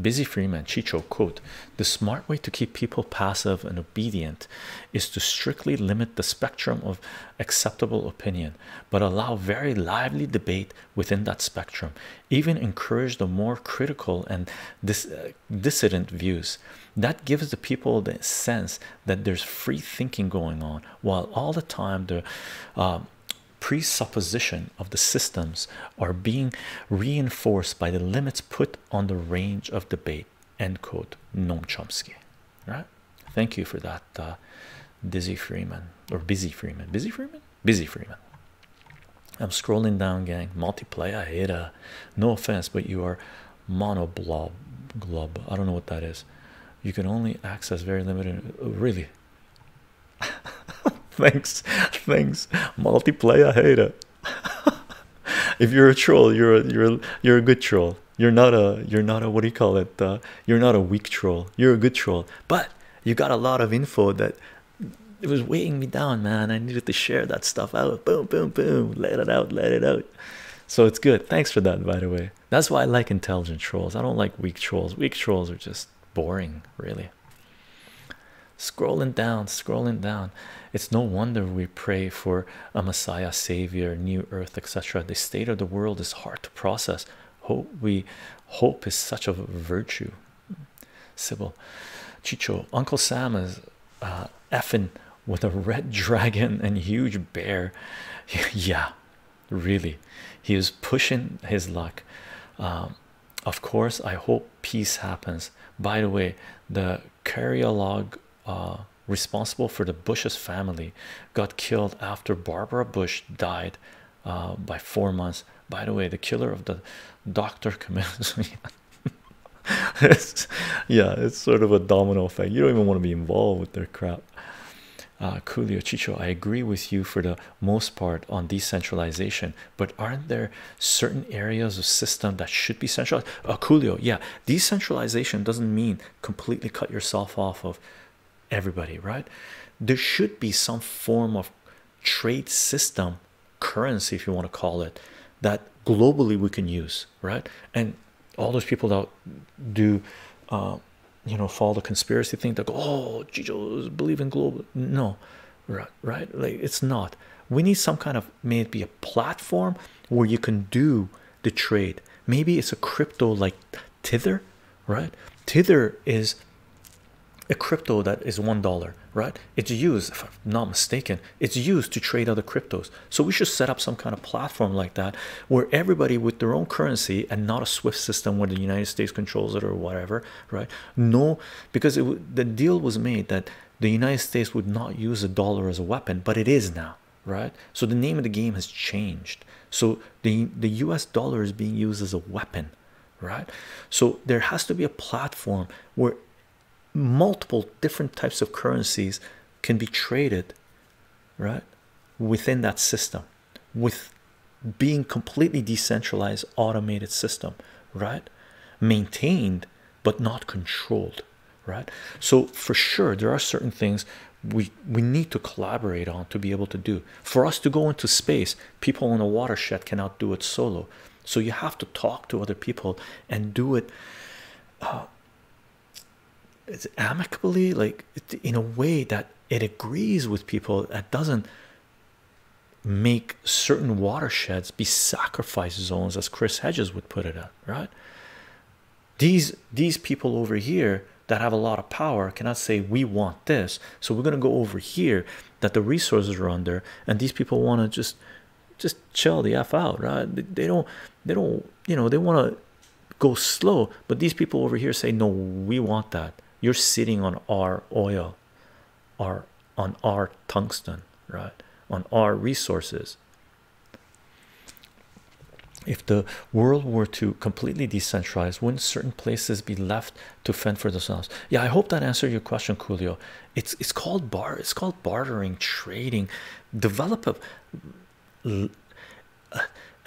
Busy Freeman. Chicho, quote, the smart way to keep people passive and obedient is to strictly limit the spectrum of acceptable opinion, but allow very lively debate within that spectrum. Even encourage the more critical and dissident views. That gives the people the sense that there's free thinking going on, while all the time the presupposition of the systems are being reinforced by the limits put on the range of debate, end quote. Noam Chomsky. Right, thank you for that, Dizzy Freeman, or Busy Freeman. Busy Freeman. I'm scrolling down, gang. Multiplayer hater. No offense, but you are monoblob. Glob. I don't know what that is. You can only access very limited. Really? thanks. Multiplayer hater. If you're a troll, you're a good troll. You're not a what do you call it? You're not a weak troll. You're a good troll. But you got a lot of info that it was weighing me down, man. I needed to share that stuff out. Boom, boom, boom. Let it out. So it's good. Thanks for that, by the way. That's why I like intelligent trolls. I don't like weak trolls. Weak trolls are just boring, really. Scrolling down. It's no wonder we pray for a Messiah, Savior, New Earth, etc. The state of the world is hard to process. Hope is such a virtue. Sybil. Chicho. Uncle Sam is effing with a red dragon and huge bear. Yeah, really. He is pushing his luck. Of course, I hope peace happens. By the way, the Karyalog responsible for the Bush's family got killed after Barbara Bush died by 4 months. By the way, the killer of the doctor commits. Yeah, it's sort of a domino effect. You don't even want to be involved with their crap. Coolio. Chicho, I agree with you for the most part on decentralization, but aren't there certain areas of system that should be centralized? Coolio, yeah, decentralization doesn't mean completely cut yourself off of everybody, right? There should be some form of trade system, currency if you want to call it, that globally we can use, right? And all those people that do you know, follow the conspiracy thing, that go, oh, Chicho, believe in global. No, right? Like, it's not. We need some kind of, maybe a platform where you can do the trade. Maybe it's a crypto like Tether, right? Tether is a crypto that is $1, right? It's used, if I'm not mistaken, it's used to trade other cryptos. So we should set up some kind of platform like that where everybody with their own currency and not a SWIFT system where the United States controls it or whatever, right? No, because the deal was made that the United States would not use a dollar as a weapon, but it is now, right? So the name of the game has changed. So the US dollar is being used as a weapon, right? So there has to be a platform where multiple different types of currencies can be traded, right, within that system, with being completely decentralized, automated system, right, maintained but not controlled, right? So for sure there are certain things we need to collaborate on to be able to do. For us to go into space, people on a watershed cannot do it solo, so you have to talk to other people and do it it's amicably, like in a way that it agrees with people, that doesn't make certain watersheds be sacrifice zones, as Chris Hedges would put it at, right? These people over here that have a lot of power cannot say we want this, so we're going to go over here that the resources are under, and these people want to just chill the F out, right? They don't, you know, they want to go slow, but these people over here say, no, we want that. You're sitting on our oil, on our tungsten, right? On our resources. If the world were to completely decentralize, wouldn't certain places be left to fend for themselves? Yeah, I hope that answered your question, Coolio. It's called bartering, trading. Develop a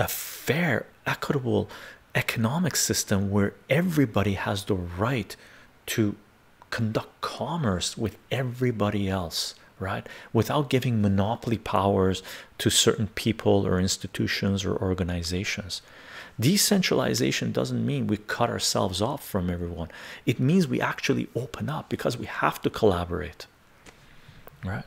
fair, equitable economic system where everybody has the right to conduct commerce with everybody else, right, without giving monopoly powers to certain people or institutions or organizations. Decentralization doesn't mean we cut ourselves off from everyone. It means we actually open up because we have to collaborate, right?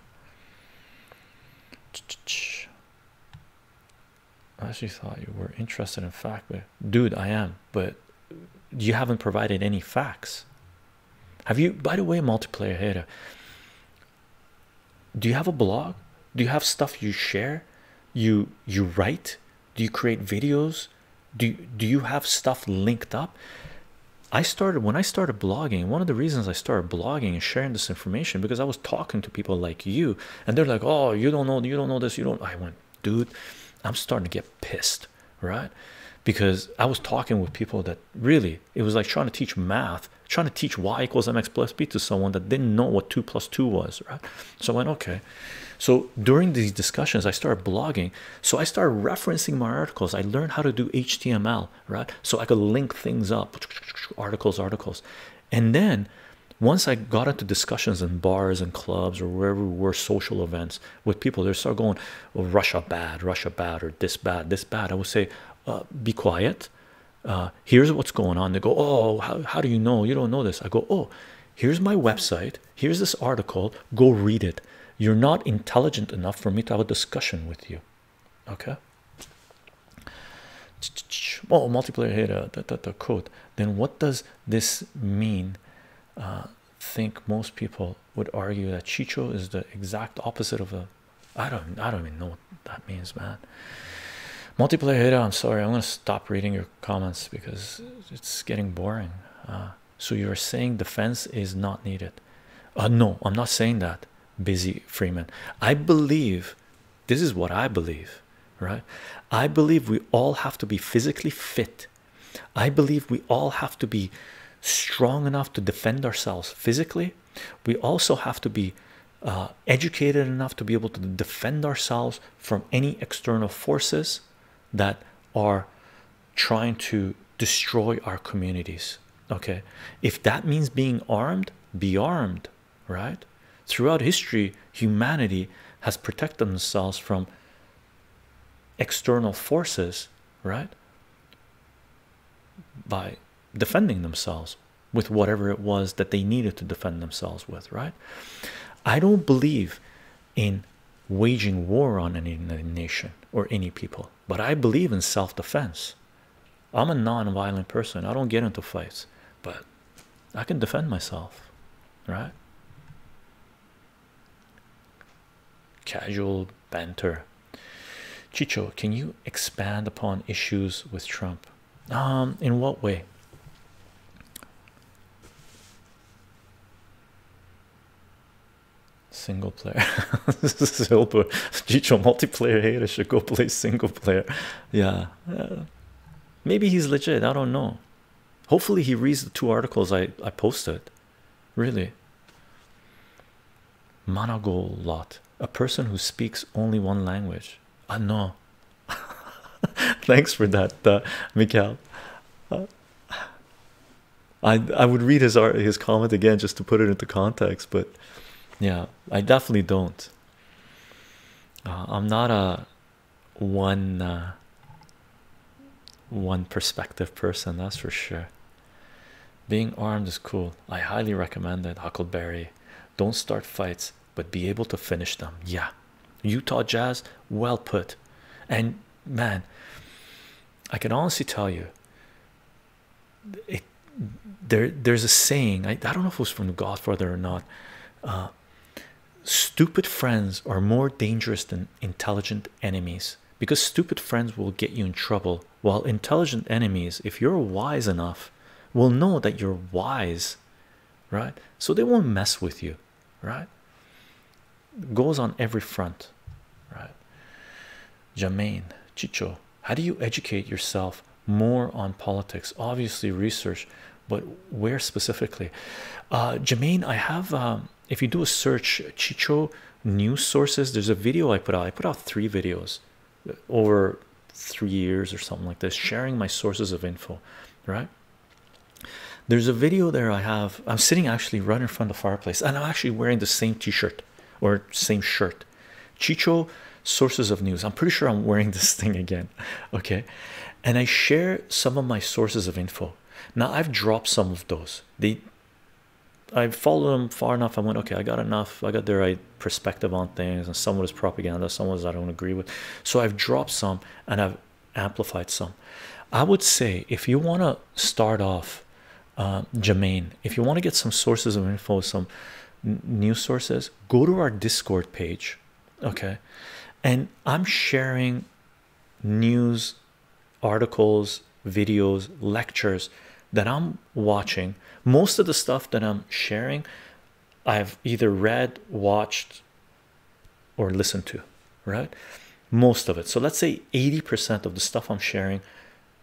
I actually thought you were interested in fact, but dude, I am, but you haven't provided any facts. Have you, by the way, multiplayer hater, do you have a blog? Do you have stuff you share? You write? Do you create videos? Do you have stuff linked up? When I started blogging, one of the reasons I started blogging and sharing this information, because I was talking to people like you, and they're like, oh, you don't know this, you don't. I went, dude, I'm starting to get pissed, right? Because I was talking with people that really, it was like trying to teach math, trying to teach y = mx + b to someone that didn't know what 2 + 2 was, right? So I went, okay. So during these discussions, I started blogging. So I started referencing my articles. I learned how to do HTML, right? So I could link things up, articles. And then once I got into discussions in bars and clubs or wherever we were, social events with people, they start going, oh, Russia bad, or this bad, this bad. I would say, be quiet. Here's what's going on. They go, oh, how do you know? You don't know this. I go, oh, here's my website. Here's this article. Go read it. You're not intelligent enough for me to have a discussion with you. Okay. Oh, multiplayer data, the code. Then what does this mean? Think most people would argue that Chicho is the exact opposite of a. I don't even know what that means, man. Multiplayer data. I'm sorry. I'm gonna stop reading your comments because it's getting boring. So you're saying defense is not needed? No, I'm not saying that. Busy Freeman, I believe this is what I believe, right? I believe we all have to be physically fit. I believe we all have to be strong enough to defend ourselves physically. We also have to be educated enough to be able to defend ourselves from any external forces that are trying to destroy our communities. Okay, if that means being armed, be armed, right? Throughout history, humanity has protected themselves from external forces, right? By defending themselves with whatever it was that they needed to defend themselves with, right? I don't believe in waging war on any nation or any people, but I believe in self-defense. I'm a non-violent person. I don't get into fights, but I can defend myself, right? Casual banter. Chicho, can you expand upon issues with Trump? In what way? Single player. This is Silver. Chicho, multiplayer hater should go play single player. Yeah. Maybe he's legit. I don't know. Hopefully he reads the 2 articles I posted. Really. Monogol lot. A person who speaks only one language. I know. Thanks for that, Mikhail. I would read his comment again just to put it into context, but yeah, I definitely don't. I'm not a one perspective person, that's for sure. Being armed is cool. I highly recommend it. Huckleberry, don't start fights, but be able to finish them. Yeah, Utah Jazz, well put. And man, I can honestly tell you, there's a saying, I don't know if it was from The Godfather or not, stupid friends are more dangerous than intelligent enemies, because stupid friends will get you in trouble, while intelligent enemies, if you're wise enough, will know that you're wise, right? So they won't mess with you, right? Goes on every front, right? Jermaine, Chicho, how do you educate yourself more on politics? Obviously research, but where specifically? Jermaine, I have, if you do a search, Chicho news sources, there's a video I put out. I put out 3 videos over 3 years or something like this, sharing my sources of info, right? There's a video there I have. I'm sitting actually right in front of the fireplace, and I'm actually wearing the same t-shirt or same shirt, Chicho sources of news. I'm pretty sure I'm wearing this thing again. Okay, and I share some of my sources of info. Now I've dropped some of those. I've followed them far enough. I went, okay, I got enough, I got their right perspective on things, and some of it's propaganda, some of it I don't agree with. So I've dropped some and I've amplified some. I would say if you want to start off, Jermaine, if you want to get some sources of info, some news sources, go to our Discord page, okay? And I'm sharing news articles, videos, lectures that I'm watching. Most of the stuff that I'm sharing, I've either read, watched, or listened to, right? most of it. So let's say 80% of the stuff I'm sharing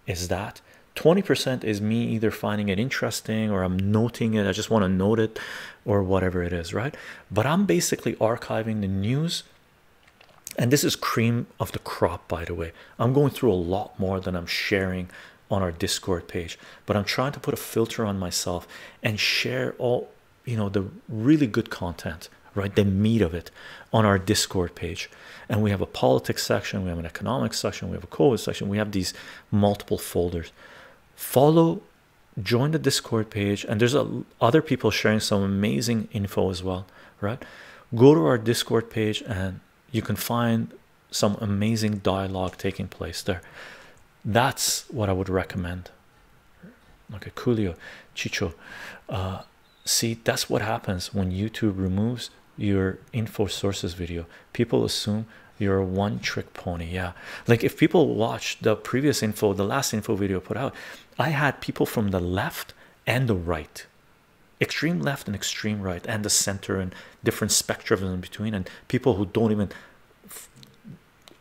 is that. 20% is me either finding it interesting or I'm noting it. I just want to note it or whatever it is, right? But I'm basically archiving the news. And this is cream of the crop, by the way. I'm going through a lot more than I'm sharing on our Discord page. But I'm trying to put a filter on myself and share all, you know, the really good content, right? The meat of it on our Discord page. And we have a politics section. We have an economics section. We have a COVID section. We have these multiple folders. Follow, join the Discord page, and there's other people sharing some amazing info as well, right? Go to our Discord page and you can find some amazing dialogue taking place there. That's what I would recommend. Okay, coolio, Chicho. See, that's what happens when YouTube removes your info sources video. People assume you're a one-trick pony. Yeah, like if people watch the previous info, the last info video put out, I had people from the left and the right, extreme left and extreme right, and the center, and different spectrums in between, and people who don't even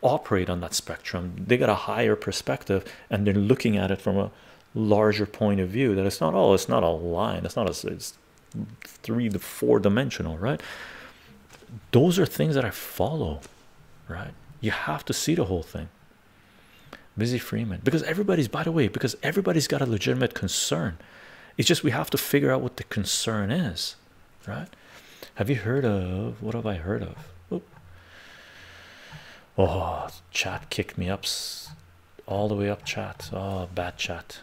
operate on that spectrum. They got a higher perspective and they're looking at it from a larger point of view, that it's not all, it's not a line, it's not a, it's 3 to 4 dimensional, right? Those are things that I follow, right? You have to see the whole thing. Busy Freeman, because everybody's, by the way, because everybody's got a legitimate concern. It's just we have to figure out what the concern is, right? Have you heard of, what have I heard of? Oop. Oh, chat kicked me up all the way up, chat. Oh, bad chat.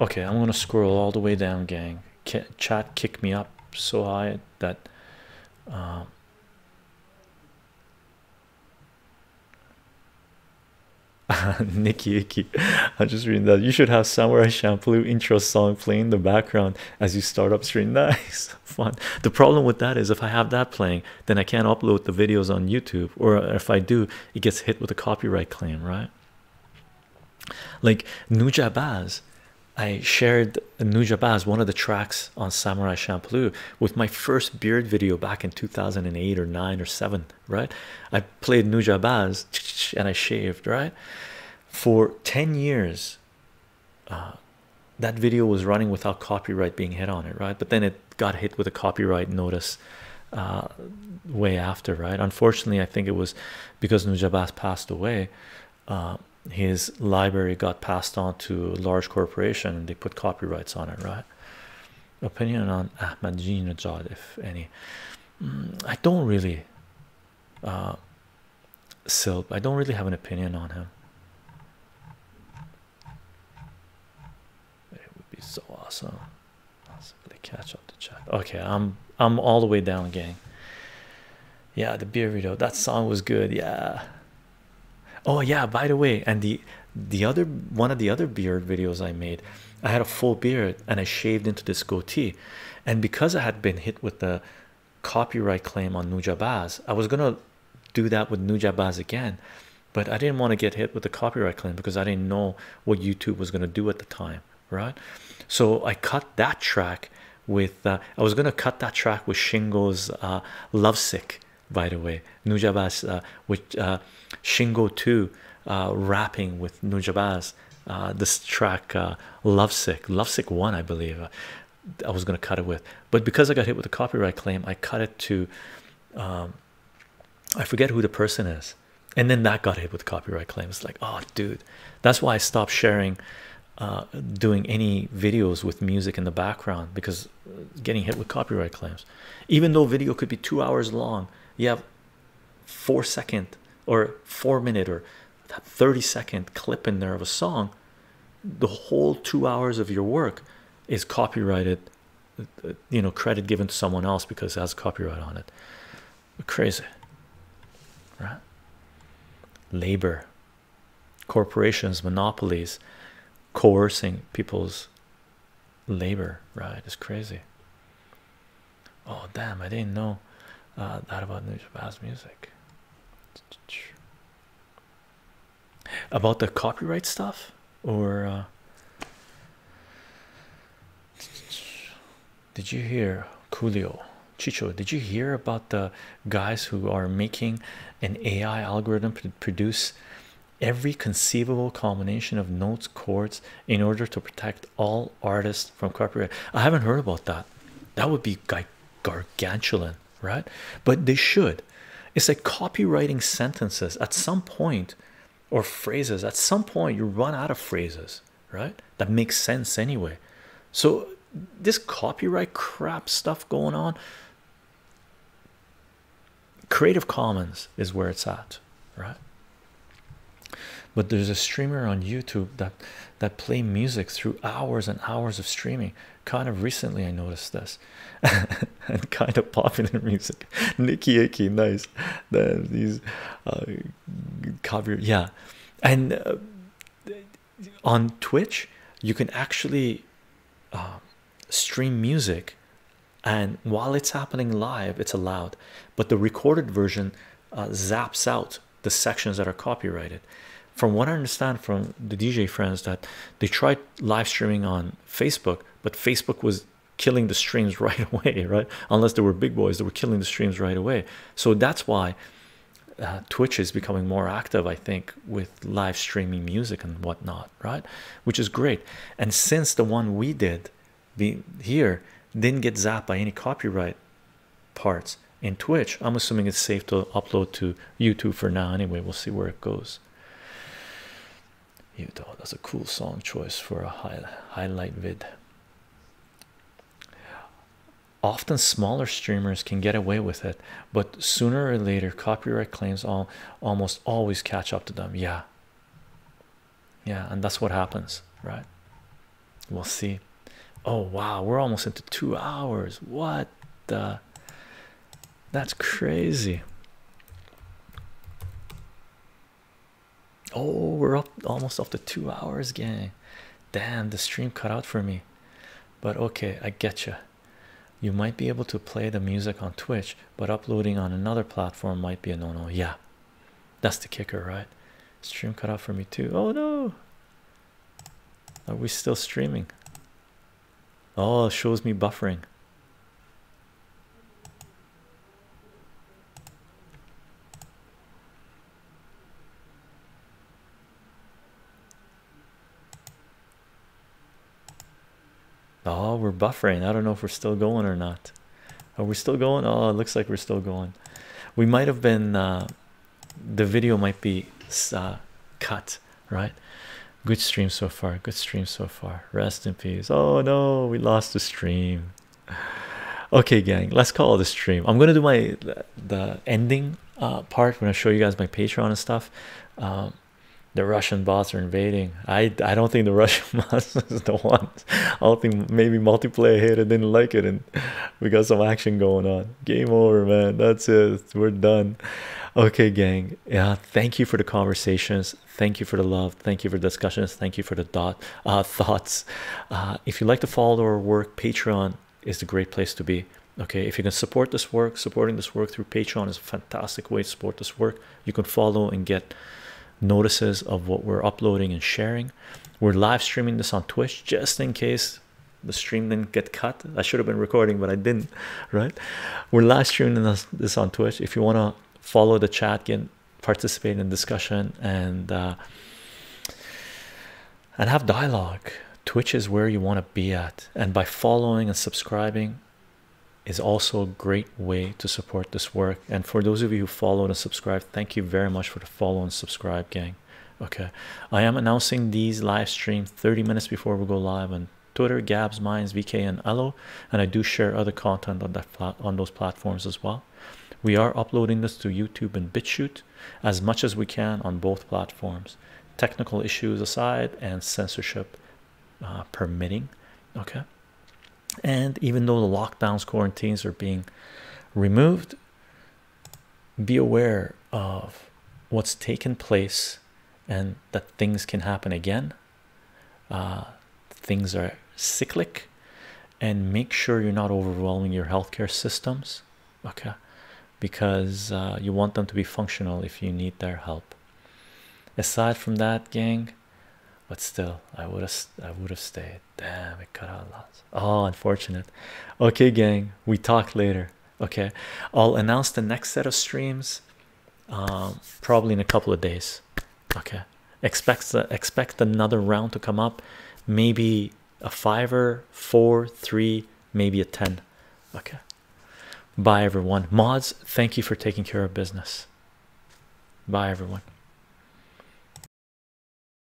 Okay, I'm gonna scroll all the way down, gang. Chat kicked me up so high that Nikki Icky, I just read that you should have Samurai Champloo intro song playing in the background as you start up stream. Nice, fun. The problem with that is if I have that playing, then I can't upload the videos on YouTube, or if I do, it gets hit with a copyright claim, right? Like Nujabes, I shared Nujabes, one of the tracks on Samurai Champloo, with my first beard video back in 2008 or 9 or 7, right? I played Nujabes and I shaved, right? For 10 years, that video was running without copyright being hit on it, right? But then it got hit with a copyright notice way after, right? Unfortunately, I think it was because Nujabes passed away, his library got passed on to a large corporation and they put copyrights on it, right? Opinion on Ahmadinejad, if any. I don't really Silp, I don't really have an opinion on him. It would be so awesome. Let's really catch up the chat. Okay, I'm all the way down, gang. Yeah, the beer video, that song was good. Yeah. Oh yeah, by the way, and the other one of the other beard videos I made, I had a full beard and I shaved into this goatee, and because I had been hit with the copyright claim on Nujabes, I was gonna do that with Nujabes again, but I didn't want to get hit with the copyright claim because I didn't know what YouTube was gonna do at the time, right? So I cut that track with I was gonna cut that track with Shingo's Lovesick, by the way, Nujabes with Shingo 2 rapping with Nujabes, this track Lovesick, Lovesick 1 I believe, I was going to cut it with, but because I got hit with a copyright claim, I cut it to I forget who the person is, and then that got hit with copyright claim. It's like, oh dude, that's why I stopped sharing doing any videos with music in the background, because getting hit with copyright claims, even though video could be 2 hours long, you have 4 second or 4 minute or that 30-second clip in there of a song, the whole 2 hours of your work is copyrighted, you know, credit given to someone else because it has copyright on it. Crazy, right? Labor, corporations, monopolies, coercing people's labor, right? It's crazy. Oh damn, I didn't know that about Nujabes music. About the copyright stuff, or did you hear, coolio, Chicho, did you hear about the guys who are making an AI algorithm to produce every conceivable combination of notes, chords in order to protect all artists from copyright? I haven't heard about that. That would be gargantuan, right? But they should. It's like copywriting sentences at some point, or phrases. At some point you run out of phrases, right, that makes sense anyway. So this copyright crap stuff going on, Creative Commons is where it's at, right? But there's a streamer on YouTube that play music through hours and hours of streaming. Kind of recently I noticed this. And kind of popular music. Nikki Icky, nice. These cover, yeah. And on Twitch you can actually stream music, and while it's happening live it's allowed, but the recorded version zaps out the sections that are copyrighted. From what I understand from the DJ friends, that they tried live streaming on Facebook, but Facebook was killing the streams right away, right? Unless they were big boys, they were killing the streams right away. So that's why Twitch is becoming more active, I think, with live streaming music and whatnot, right? Which is great. And since the one we did here didn't get zapped by any copyright parts in Twitch, I'm assuming it's safe to upload to YouTube for now anyway. We'll see where it goes. You thought that's a cool song choice for a highlight vid. Often smaller streamers can get away with it, but sooner or later copyright claims almost always catch up to them. Yeah, yeah, and that's what happens, right? We'll see. Oh wow, we're almost into 2 hours. What the? That's crazy. Oh, we're up almost off the 2 hours, gang. Damn, the stream cut out for me. But okay, I get you. You might be able to play the music on Twitch, but uploading on another platform might be a no-no. Yeah, that's the kicker, right? Stream cut out for me too. Oh no, are we still streaming? Oh, it shows me buffering. Oh, we're buffering. I don't know if we're still going or not. Are we still going? Oh, it looks like we're still going. We might have been, the video might be cut, right? Good stream so far. Good stream so far. Rest in peace. Oh no, we lost the stream. Okay, gang, let's call it a stream. I'm going to do the ending part when I show you guys my Patreon and stuff. The Russian bots are invading. I don't think the Russian bots is the one. I don't think. Maybe multiplayer hater didn't like it and we got some action going on. Game over, man. That's it. We're done. Okay, gang. Yeah, thank you for the conversations. Thank you for the love. Thank you for the discussions. Thank you for the thoughts. If you like to follow our work, Patreon is the great place to be. Okay, if you can support this work, supporting this work through Patreon is a fantastic way to support this work. You can follow and get notices of what we're uploading and sharing. We're live streaming this on Twitch just in case the stream didn't get cut. I should have been recording, but I didn't, right? We're live streaming this on Twitch. If you want to follow the chat, get participate in discussion, and have dialogue, Twitch is where you want to be at. And by following and subscribing is also a great way to support this work. And for those of you who follow and subscribe, thank you very much for the follow and subscribe, gang. Okay, I am announcing these live streams 30 minutes before we go live on Twitter, Gabs, Minds, VK, and Elo, and I do share other content on those platforms as well. We are uploading this to YouTube and BitChute as much as we can on both platforms, technical issues aside and censorship permitting. Okay. And even though the lockdowns, quarantines are being removed, be aware of what's taken place and that things can happen again. Things are cyclic, and make sure you're not overwhelming your healthcare systems, okay? Because you want them to be functional if you need their help. Aside from that, gang, but still, I would have stayed. Damn, it cut out lots. Oh, unfortunate. Okay, gang, we talk later. Okay, I'll announce the next set of streams probably in a couple of days. Okay, expect another round to come up, maybe a fiver, 4, 3, maybe a 10. Okay, bye everyone. Mods, thank you for taking care of business. Bye everyone.